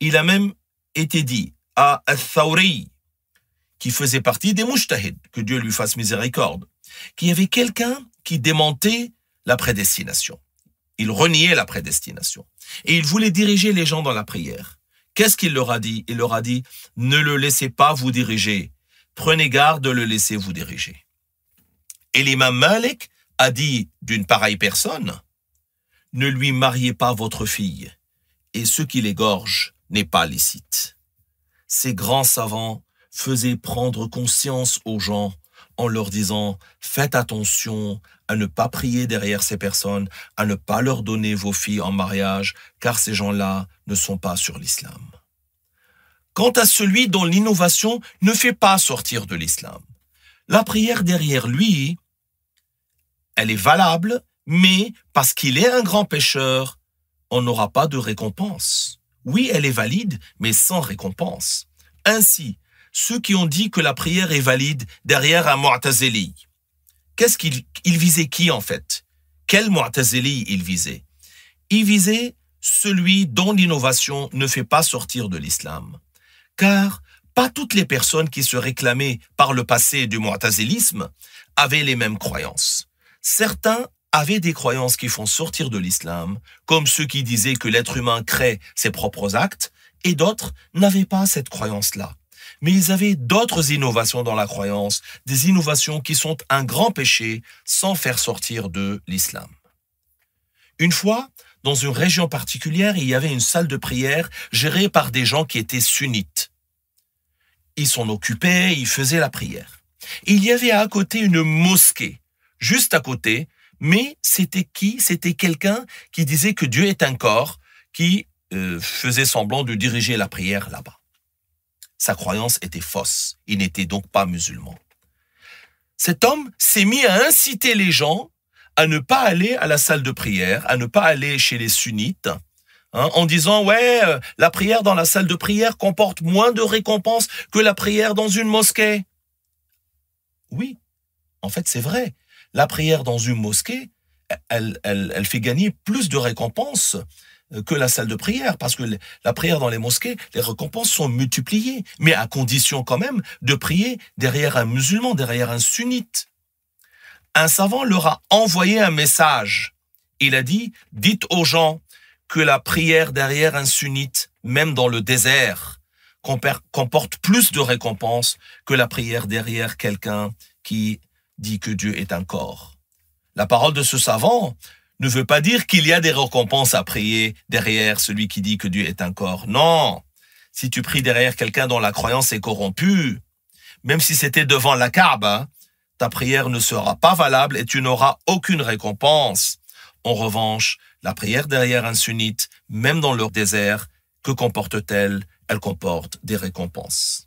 Il a même été dit à Al-Thawri, qui faisait partie des Mujtahid, que Dieu lui fasse miséricorde, qu'il y avait quelqu'un qui démentait la prédestination. Il reniait la prédestination. Et il voulait diriger les gens dans la prière. Qu'est-ce qu'il leur a dit? Il leur a dit, ne le laissez pas vous diriger. Prenez garde de le laisser vous diriger. Et l'imam Malek a dit d'une pareille personne, ne lui mariez pas votre fille, et ce qui l'égorge n'est pas licite. Ces grands savants faisaient prendre conscience aux gens en leur disant, faites attention à ne pas prier derrière ces personnes, à ne pas leur donner vos filles en mariage, car ces gens-là ne sont pas sur l'islam. Quant à celui dont l'innovation ne fait pas sortir de l'islam, la prière derrière lui, elle est valable, mais parce qu'il est un grand pécheur, on n'aura pas de récompense. Oui, elle est valide, mais sans récompense. Ainsi, ceux qui ont dit que la prière est valide derrière un Mu'tazili, qu'est-ce qu'il il visait qui en fait? Quel Mu'tazili il visait? Il visait celui dont l'innovation ne fait pas sortir de l'islam. Car pas toutes les personnes qui se réclamaient par le passé du Mu'tazilisme avaient les mêmes croyances. Certains avaient des croyances qui font sortir de l'islam, comme ceux qui disaient que l'être humain crée ses propres actes, et d'autres n'avaient pas cette croyance-là. Mais ils avaient d'autres innovations dans la croyance, des innovations qui sont un grand péché sans faire sortir de l'islam. Une fois, dans une région particulière, il y avait une salle de prière gérée par des gens qui étaient sunnites. Ils s'en occupaient, ils faisaient la prière. Il y avait à côté une mosquée, juste à côté, mais c'était qui? C'était quelqu'un qui disait que Dieu est un corps, qui euh, faisait semblant de diriger la prière là-bas. Sa croyance était fausse. Il n'était donc pas musulman. Cet homme s'est mis à inciter les gens à ne pas aller à la salle de prière, à ne pas aller chez les sunnites, hein, en disant « Ouais, la prière dans la salle de prière comporte moins de récompenses que la prière dans une mosquée. » Oui, en fait, c'est vrai. La prière dans une mosquée, elle, elle, elle fait gagner plus de récompenses que la salle de prière, parce que la prière dans les mosquées, les récompenses sont multipliées, mais à condition quand même de prier derrière un musulman, derrière un sunnite. Un savant leur a envoyé un message. Il a dit, dites aux gens que la prière derrière un sunnite, même dans le désert, comporte plus de récompenses que la prière derrière quelqu'un qui dit que Dieu est un corps. La parole de ce savant ne veut pas dire qu'il y a des récompenses à prier derrière celui qui dit que Dieu est un corps. Non, si tu pries derrière quelqu'un dont la croyance est corrompue, même si c'était devant la Kaaba, ta prière ne sera pas valable et tu n'auras aucune récompense. En revanche, la prière derrière un sunnite, même dans leur désert, que comporte-t-elle? Elle comporte des récompenses.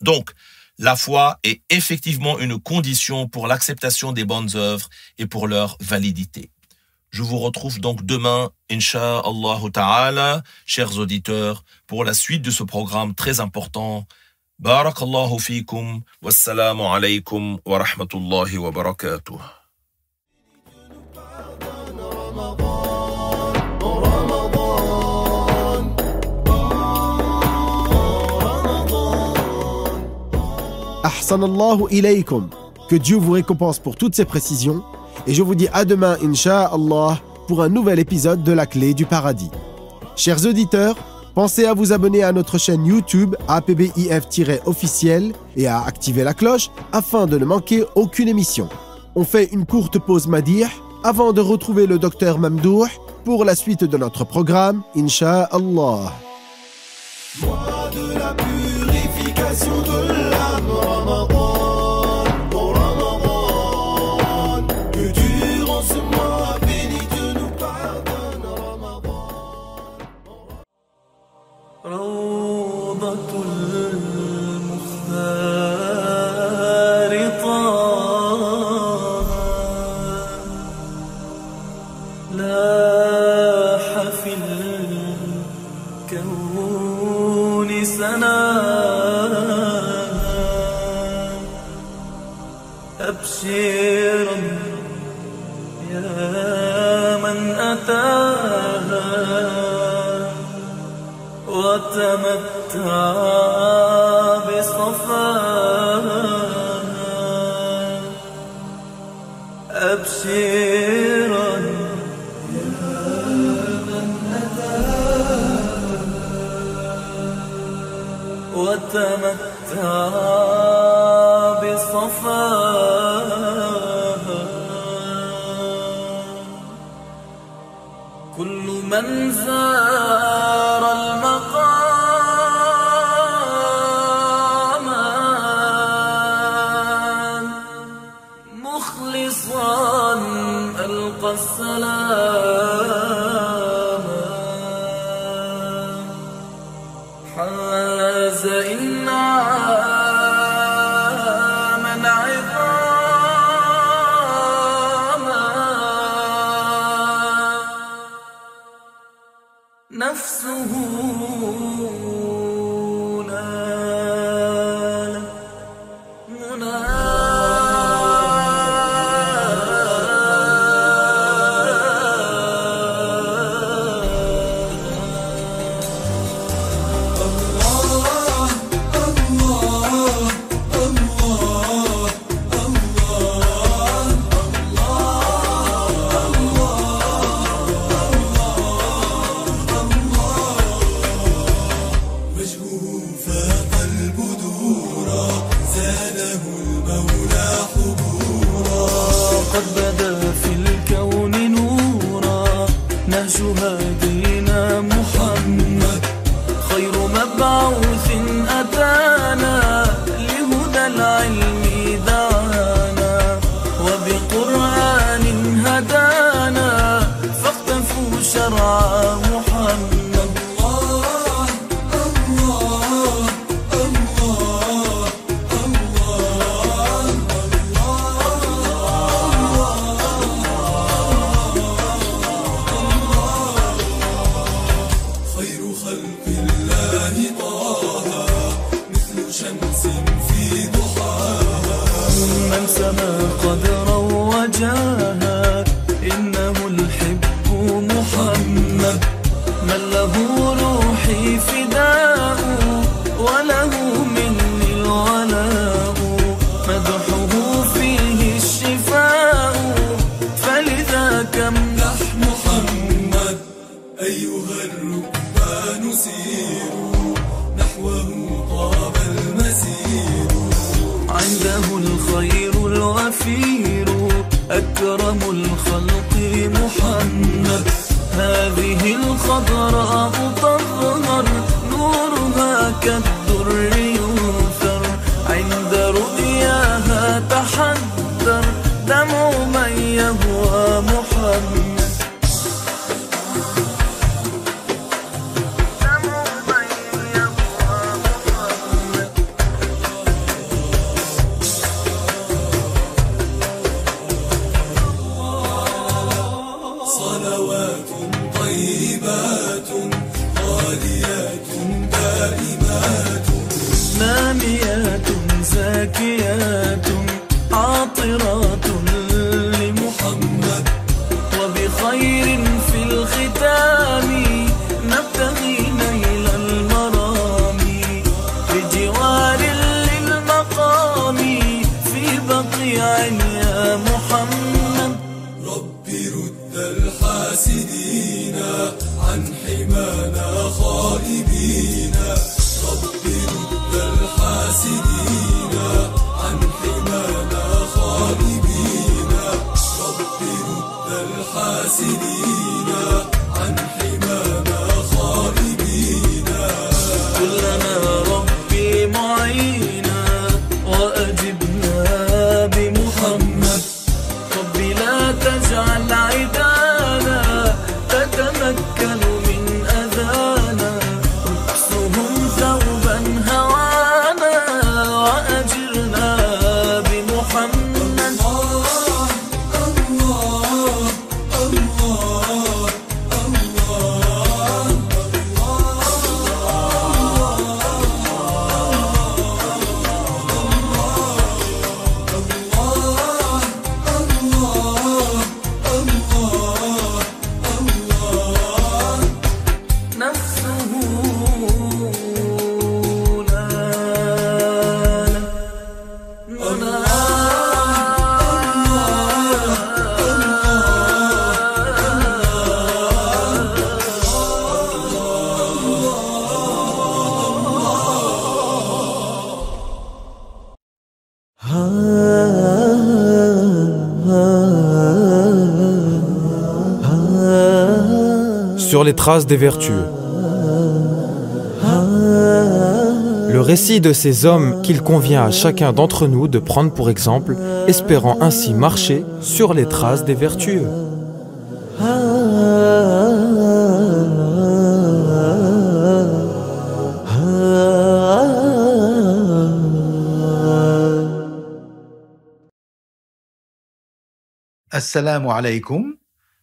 Donc, la foi est effectivement une condition pour l'acceptation des bonnes œuvres et pour leur validité. Je vous retrouve donc demain, Inch'Allah Ta'ala, chers auditeurs, pour la suite de ce programme très important. Barakallahu fikum, wassalamu alaykum wa rahmatullahi wa barakatuh. Ahsanallahu ilaykum. Que Dieu vous récompense pour toutes ces précisions. Et je vous dis à demain, Inch'Allah, pour un nouvel épisode de La Clé du Paradis. Chers auditeurs, pensez à vous abonner à notre chaîne YouTube A P B I F officiel et à activer la cloche afin de ne manquer aucune émission. On fait une courte pause madih avant de retrouver le docteur Mamdouh pour la suite de notre programme, Inch'Allah. Mois de la purification de l'âme, Ramadan, oh Ramadan, que durant ce mois béni Dieu nous pardonne, Ramadan, oh Ramadan. القرون سنا أبشر يا من أتاها وتمتع بصفاها أبشر وتمتع بصفاها كل من زار المقام مخلصا ألقى السلام sur les traces des vertueux. Le récit de ces hommes qu'il convient à chacun d'entre nous de prendre pour exemple, espérant ainsi marcher sur les traces des vertueux. Assalamu alaikum,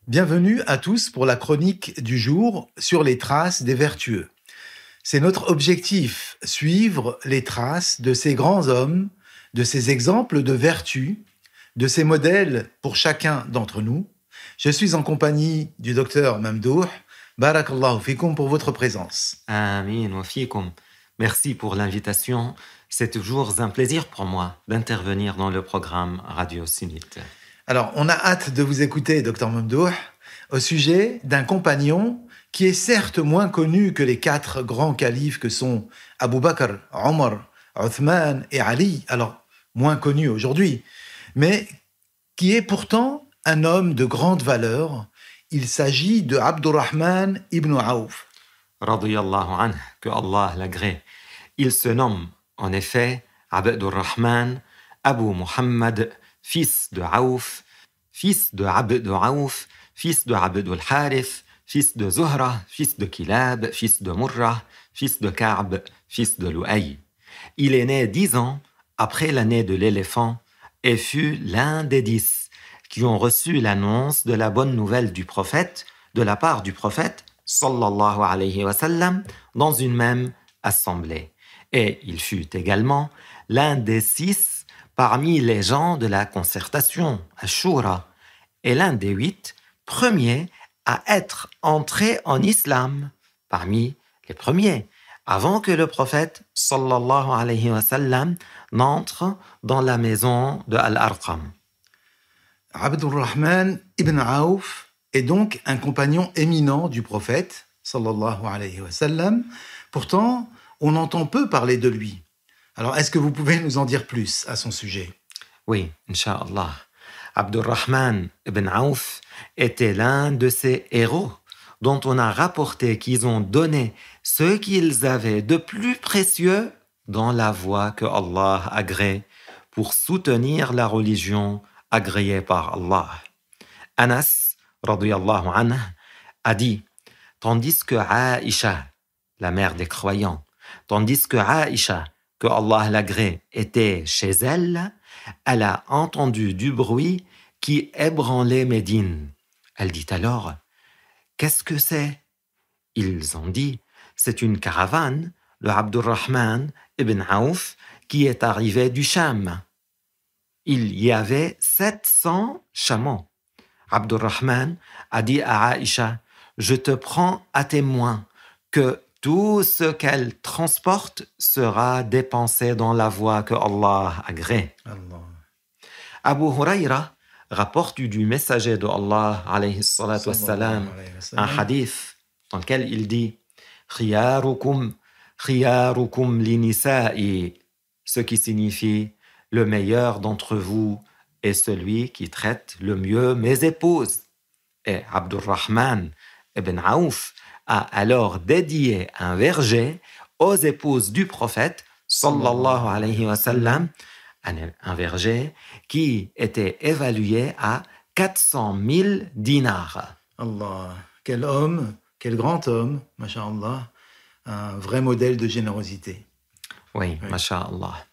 bienvenue à tous pour la chronique du jour sur les traces des vertueux. C'est notre objectif, suivre les traces de ces grands hommes, de ces exemples de vertu, de ces modèles pour chacun d'entre nous. Je suis en compagnie du docteur Mamdouh. Barakallahu fikum pour votre présence. Amin wa fikum. Merci pour l'invitation. C'est toujours un plaisir pour moi d'intervenir dans le programme Radio Sunnite. Alors, on a hâte de vous écouter, docteur Mamdouh, au sujet d'un compagnon qui est certes moins connu que les quatre grands califes que sont Abu Bakr, Omar, Uthman et Ali, alors moins connu aujourd'hui, mais qui est pourtant un homme de grande valeur. Il s'agit de Abdurrahman ibn Aouf. Radiyallahu anhu, que Allah l'agrée. Il se nomme en effet Abdurrahman, Abu Muhammad, fils de Aouf, fils de Abd Aouf, fils de Abd al-Harith, fils de Zuhra, fils de Kilab, fils de Murrah, fils de Ka'b, fils de Lu'ay. Il est né dix ans après l'année de l'éléphant et fut l'un des dix qui ont reçu l'annonce de la bonne nouvelle du prophète, de la part du prophète, sallallahu alayhi wa sallam, dans une même assemblée. Et il fut également l'un des six parmi les gens de la concertation, Ashura, et l'un des huit premiers à être entré en islam, parmi les premiers, avant que le prophète sallallahu alayhi wa sallam n'entre dans la maison de Al-Arqam. Abdurrahman ibn Aouf est donc un compagnon éminent du prophète sallallahu alayhi wa sallam. Pourtant, on entend peu parler de lui. Alors, est-ce que vous pouvez nous en dire plus à son sujet? Oui, incha'Allah. Abdurrahman ibn Aouf était l'un de ces héros dont on a rapporté qu'ils ont donné ce qu'ils avaient de plus précieux dans la voie que Allah agrée pour soutenir la religion agréée par Allah. Anas, radiyallahu anhu, a dit, tandis que Aïcha, la mère des croyants, tandis que Aïcha, que Allah l'agrée, était chez elle, elle a entendu du bruit qui ébranlait Médine. Elle dit alors, « Qu'est-ce que c'est ?» Ils ont dit, « C'est une caravane de Abdurrahman ibn Aouf qui est arrivée du Cham. » Il y avait sept cents chamans. Abdurrahman a dit à Aïcha, « Je te prends à témoin que tout ce qu'elle transporte sera dépensé dans la voie que Allah agrée. » Abu Huraira rapporte du messager de Allah alayhi salatu wassalam un hadith dans lequel il dit « Khiyarukum, khiyarukum li nisa'i » ce qui signifie « Le meilleur d'entre vous est celui qui traite le mieux mes épouses. » Et Abdurrahman ibn Aouf a alors dédié un verger aux épouses du prophète, sallallahu alayhi wa sallam, un verger qui était évalué à quatre cent mille dinars. Allah, quel homme, quel grand homme, masha'Allah, un vrai modèle de générosité. Oui, oui. masha'Allah.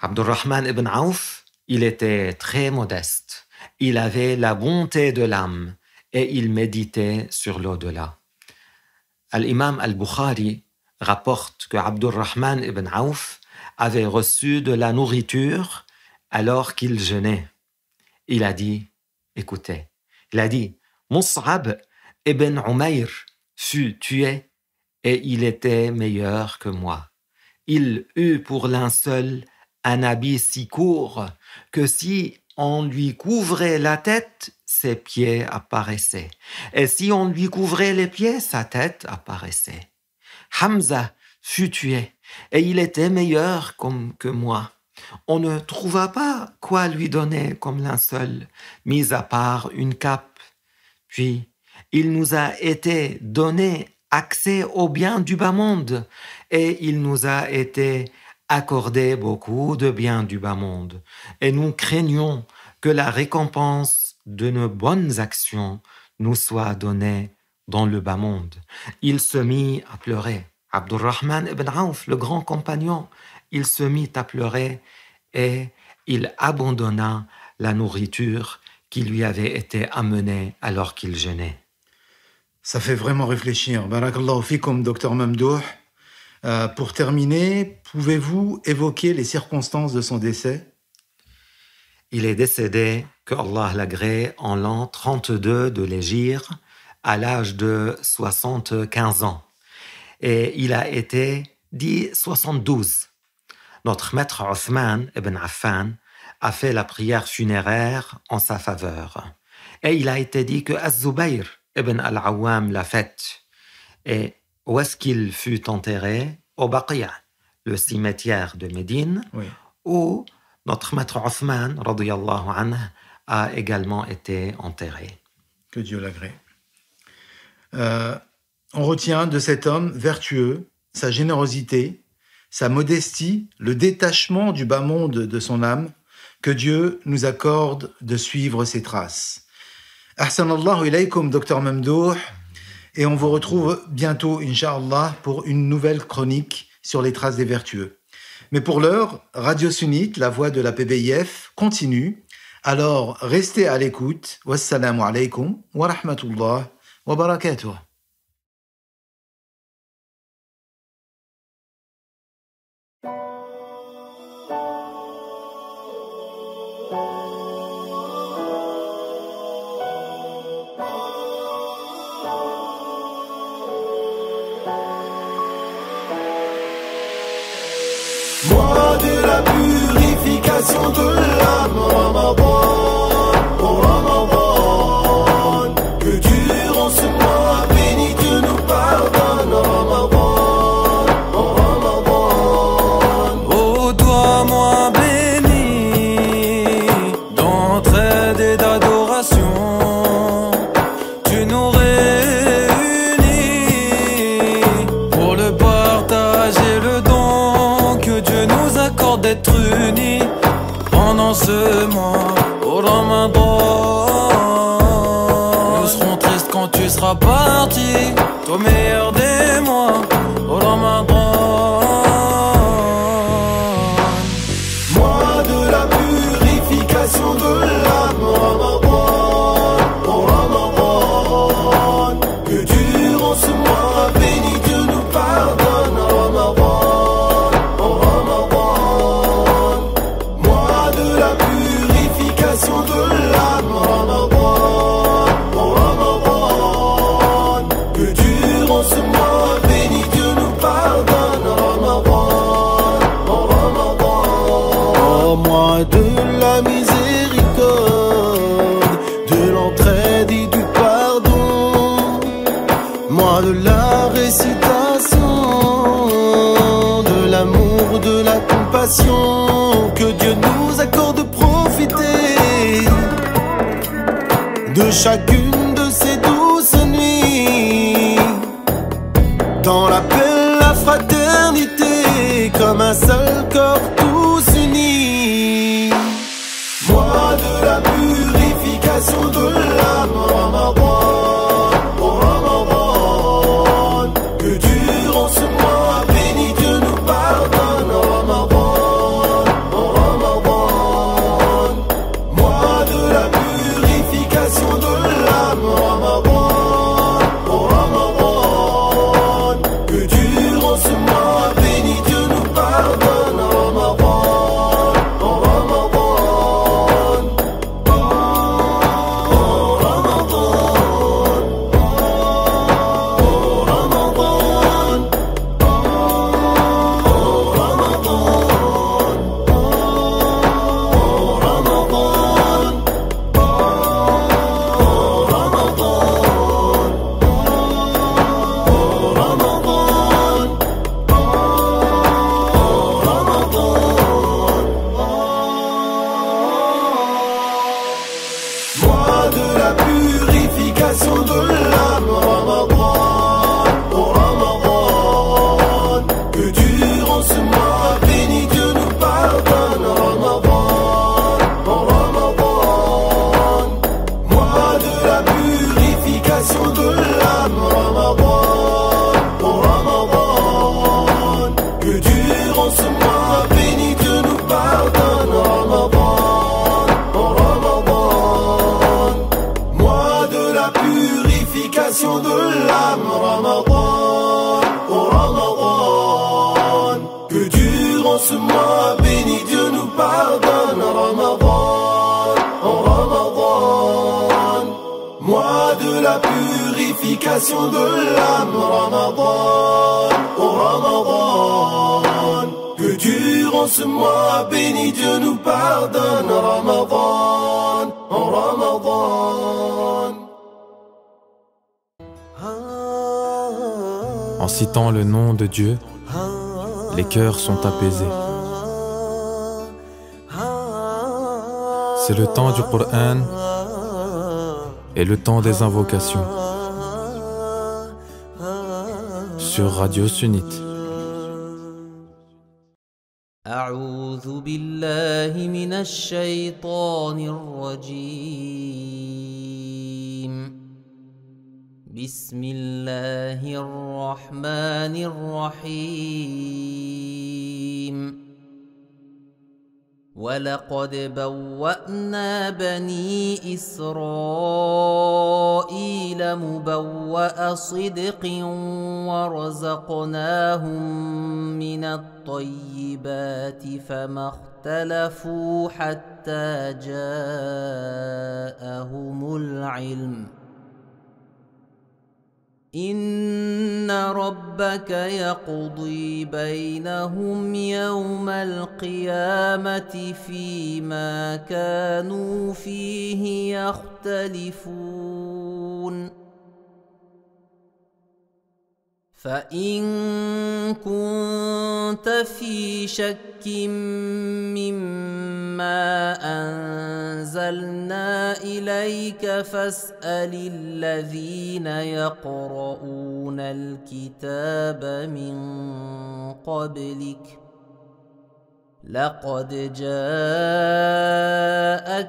Abdurrahman ibn Aouf, il était très modeste. Il avait la bonté de l'âme et il méditait sur l'au-delà. Al-Imam al-Bukhari rapporte que Abdurrahman ibn Aouf avait reçu de la nourriture alors qu'il jeûnait. Il a dit, écoutez, il a dit, Mus'ab ibn Umayr fut tué et il était meilleur que moi. Il eut pour linceul un habit si court que si on lui couvrait la tête, ses pieds apparaissaient. Et si on lui couvrait les pieds, sa tête apparaissait. Hamza fut tué, et il était meilleur comme que moi. On ne trouva pas quoi lui donner comme linceul, mis à part une cape. Puis il nous a été donné accès aux biens du bas-monde et il nous a été accordé beaucoup de biens du bas-monde. Et nous craignons que la récompense de nos bonnes actions nous soit donnée dans le bas-monde. Il se mit à pleurer. Abdurrahman ibn Aouf, le grand compagnon, il se mit à pleurer et il abandonna la nourriture qui lui avait été amenée alors qu'il jeûnait. Ça fait vraiment réfléchir. Barakallahu fikum, docteur Mamdouh. Euh, pour terminer, pouvez-vous évoquer les circonstances de son décès? Il est décédé, que Allah l'agrée, en l'an trente-deux de l'Hégire, à l'âge de soixante-quinze ans. Et il a été dit soixante-douze. Notre maître Othman ibn Affan a fait la prière funéraire en sa faveur. Et il a été dit que Az-Zubayr ibn al-Awwam l'a faite. Et où est-ce qu'il fut enterré? Au Baqiya, le cimetière de Médine, oui, où notre maître Othman, radiyallahu anhu, a également été enterré. Que Dieu l'agrée. Euh, on retient de cet homme vertueux sa générosité, sa modestie, le détachement du bas monde de son âme. Que Dieu nous accorde de suivre ses traces. Ahsanallahu ilaykum, docteur Mamdouh, et on vous retrouve bientôt, Inch'Allah, pour une nouvelle chronique sur les traces des vertueux. Mais pour l'heure, Radio Sunnite, la voix de la P B I F, continue. Alors, restez à l'écoute. Wassalamu alaykum wa rahmatullah wa barakatuh. Mois de la purification de l'âme, Ramadan, oh Ramadan, que durant ce mois béni Dieu nous pardonne, Ramadan, oh Ramadan. Oh toi, moi béni, d'entraide et d'adoration, tu nous réunis pour le partage et le d'être unis pendant ce mois au Ramadan. Nous serons tristes quand tu seras parti, toi meilleur des mois au Ramadan. Mois de la purification de l'âme, au Ramadan, au Ramadan, que durant ce mois béni Dieu nous pardonne, au Ramadan. Que Dieu nous accorde de profiter de chacune de ces douces nuits, dans la paix, la fraternité, comme un seul corps tous unis. Mois de la purification de l'âme, Ramadan, oh Ramadan, que durant ce mois béni Dieu nous pardonne, Ramadan. doucement, béni Dieu nous pardonne. Ramadan, en Ramadan, mois de la purification de l'âme. Ramadan, en Ramadan, que durant ce mois, béni Dieu nous pardonne. Ramadan, en Ramadan. En citant le nom de Dieu, les cœurs sont apaisés. C'est le temps du Qur'an et le temps des invocations sur Radio Sunnite. A'oudhu billahi minash shaytanir rajim. بسم الله الرحمن الرحيم ولقد بوأنا بني إسرائيل مبوأ صدق ورزقناهم من الطيبات فما اختلفوا حتى جاءهم العلم إن ربك يقضي بينهم يوم القيامة فيما كانوا فيه يختلفون فإن كنت في شك مما أنزلنا إليك فاسأل الذين يقرؤون الكتاب من قبلك لقد جاءك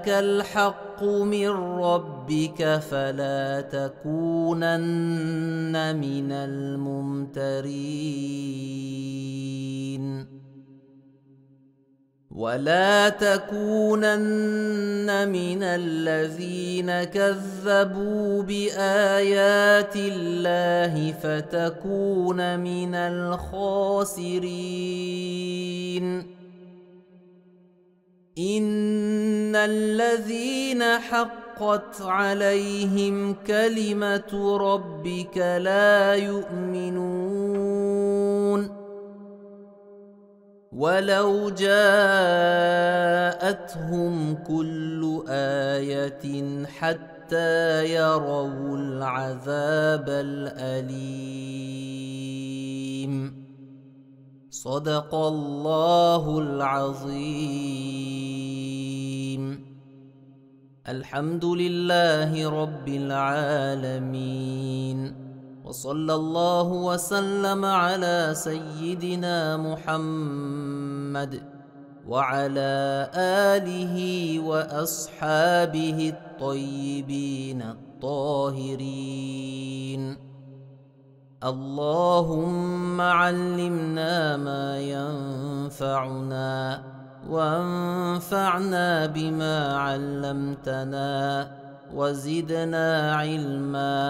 الحق من ربك فلا تكونن من الممترين ولا تكونن من الذين كذبوا بآيات الله فتكون من الخاسرين إن الذين حقت عليهم كلمة ربك لا يؤمنون ولو جاءتهم كل آية حتى يروا العذاب الأليم صدق الله العظيم الحمد لله رب العالمين وصلى الله وسلم على سيدنا محمد وعلى آله وأصحابه الطيبين الطاهرين اللهم علمنا ما ينفعنا وانفعنا بما علمتنا وزدنا علما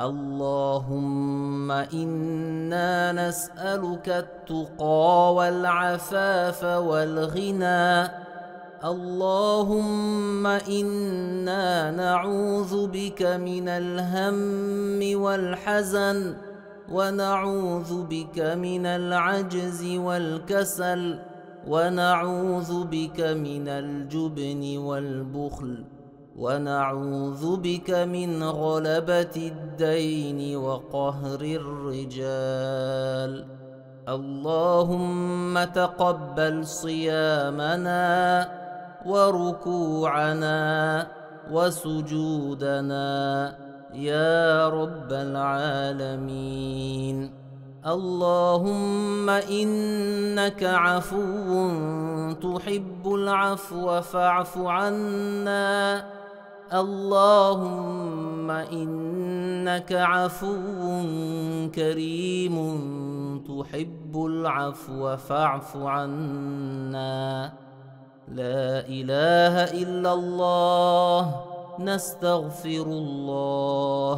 اللهم إنا نسألك التقى والعفاف والغنى اللهم إنا نعوذ بك من الهم والحزن ونعوذ بك من العجز والكسل ونعوذ بك من الجبن والبخل ونعوذ بك من غلبة الدين وقهر الرجال اللهم تقبل صيامنا وركوعنا وسجودنا يا رب العالمين اللهم إنك عفو تحب العفو فاعف عنا اللهم إنك عفو كريم تحب العفو فاعف عنا لا إله إلا الله نستغفر الله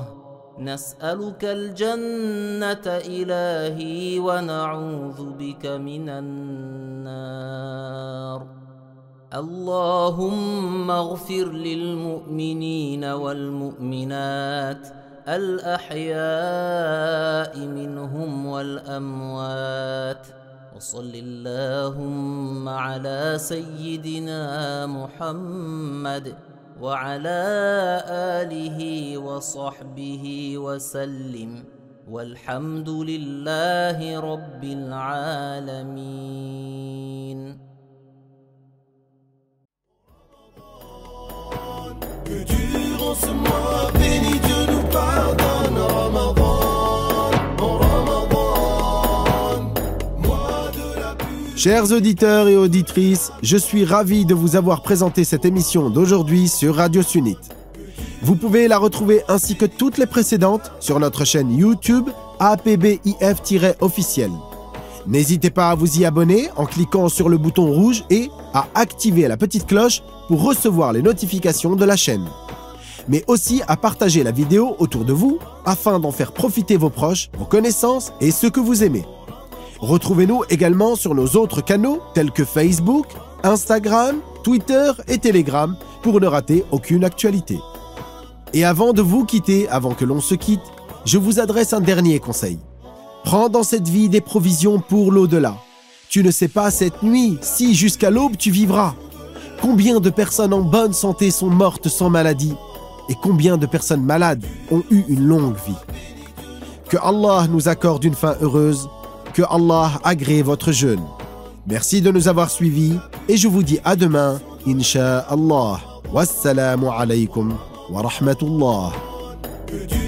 نسألك الجنة إلهي ونعوذ بك من النار اللهم اغفر للمؤمنين والمؤمنات الأحياء منهم والأموات وصل اللهم على سيدنا محمد وعلى آله وصحبه وسلم والحمد لله رب العالمين. Que Dieu en ce mois béni, Dieu nous pardonne. Ramadan, en Ramadan, mois de la pure. Chers auditeurs et auditrices, je suis ravi de vous avoir présenté cette émission d'aujourd'hui sur Radio Sunnite. Vous pouvez la retrouver ainsi que toutes les précédentes sur notre chaîne YouTube A P B I F officiel. N'hésitez pas à vous y abonner en cliquant sur le bouton rouge et à activer la petite cloche pour recevoir les notifications de la chaîne. Mais aussi à partager la vidéo autour de vous afin d'en faire profiter vos proches, vos connaissances et ceux que vous aimez. Retrouvez-nous également sur nos autres canaux tels que Facebook, Instagram, Twitter et Telegram pour ne rater aucune actualité. Et avant de vous quitter, avant que l'on se quitte, je vous adresse un dernier conseil. Prends dans cette vie des provisions pour l'au-delà. Tu ne sais pas cette nuit si jusqu'à l'aube tu vivras. Combien de personnes en bonne santé sont mortes sans maladie et combien de personnes malades ont eu une longue vie. Que Allah nous accorde une fin heureuse, que Allah agrée votre jeûne. Merci de nous avoir suivis et je vous dis à demain, Incha'Allah. Wassalamu alaykum wa rahmatullah.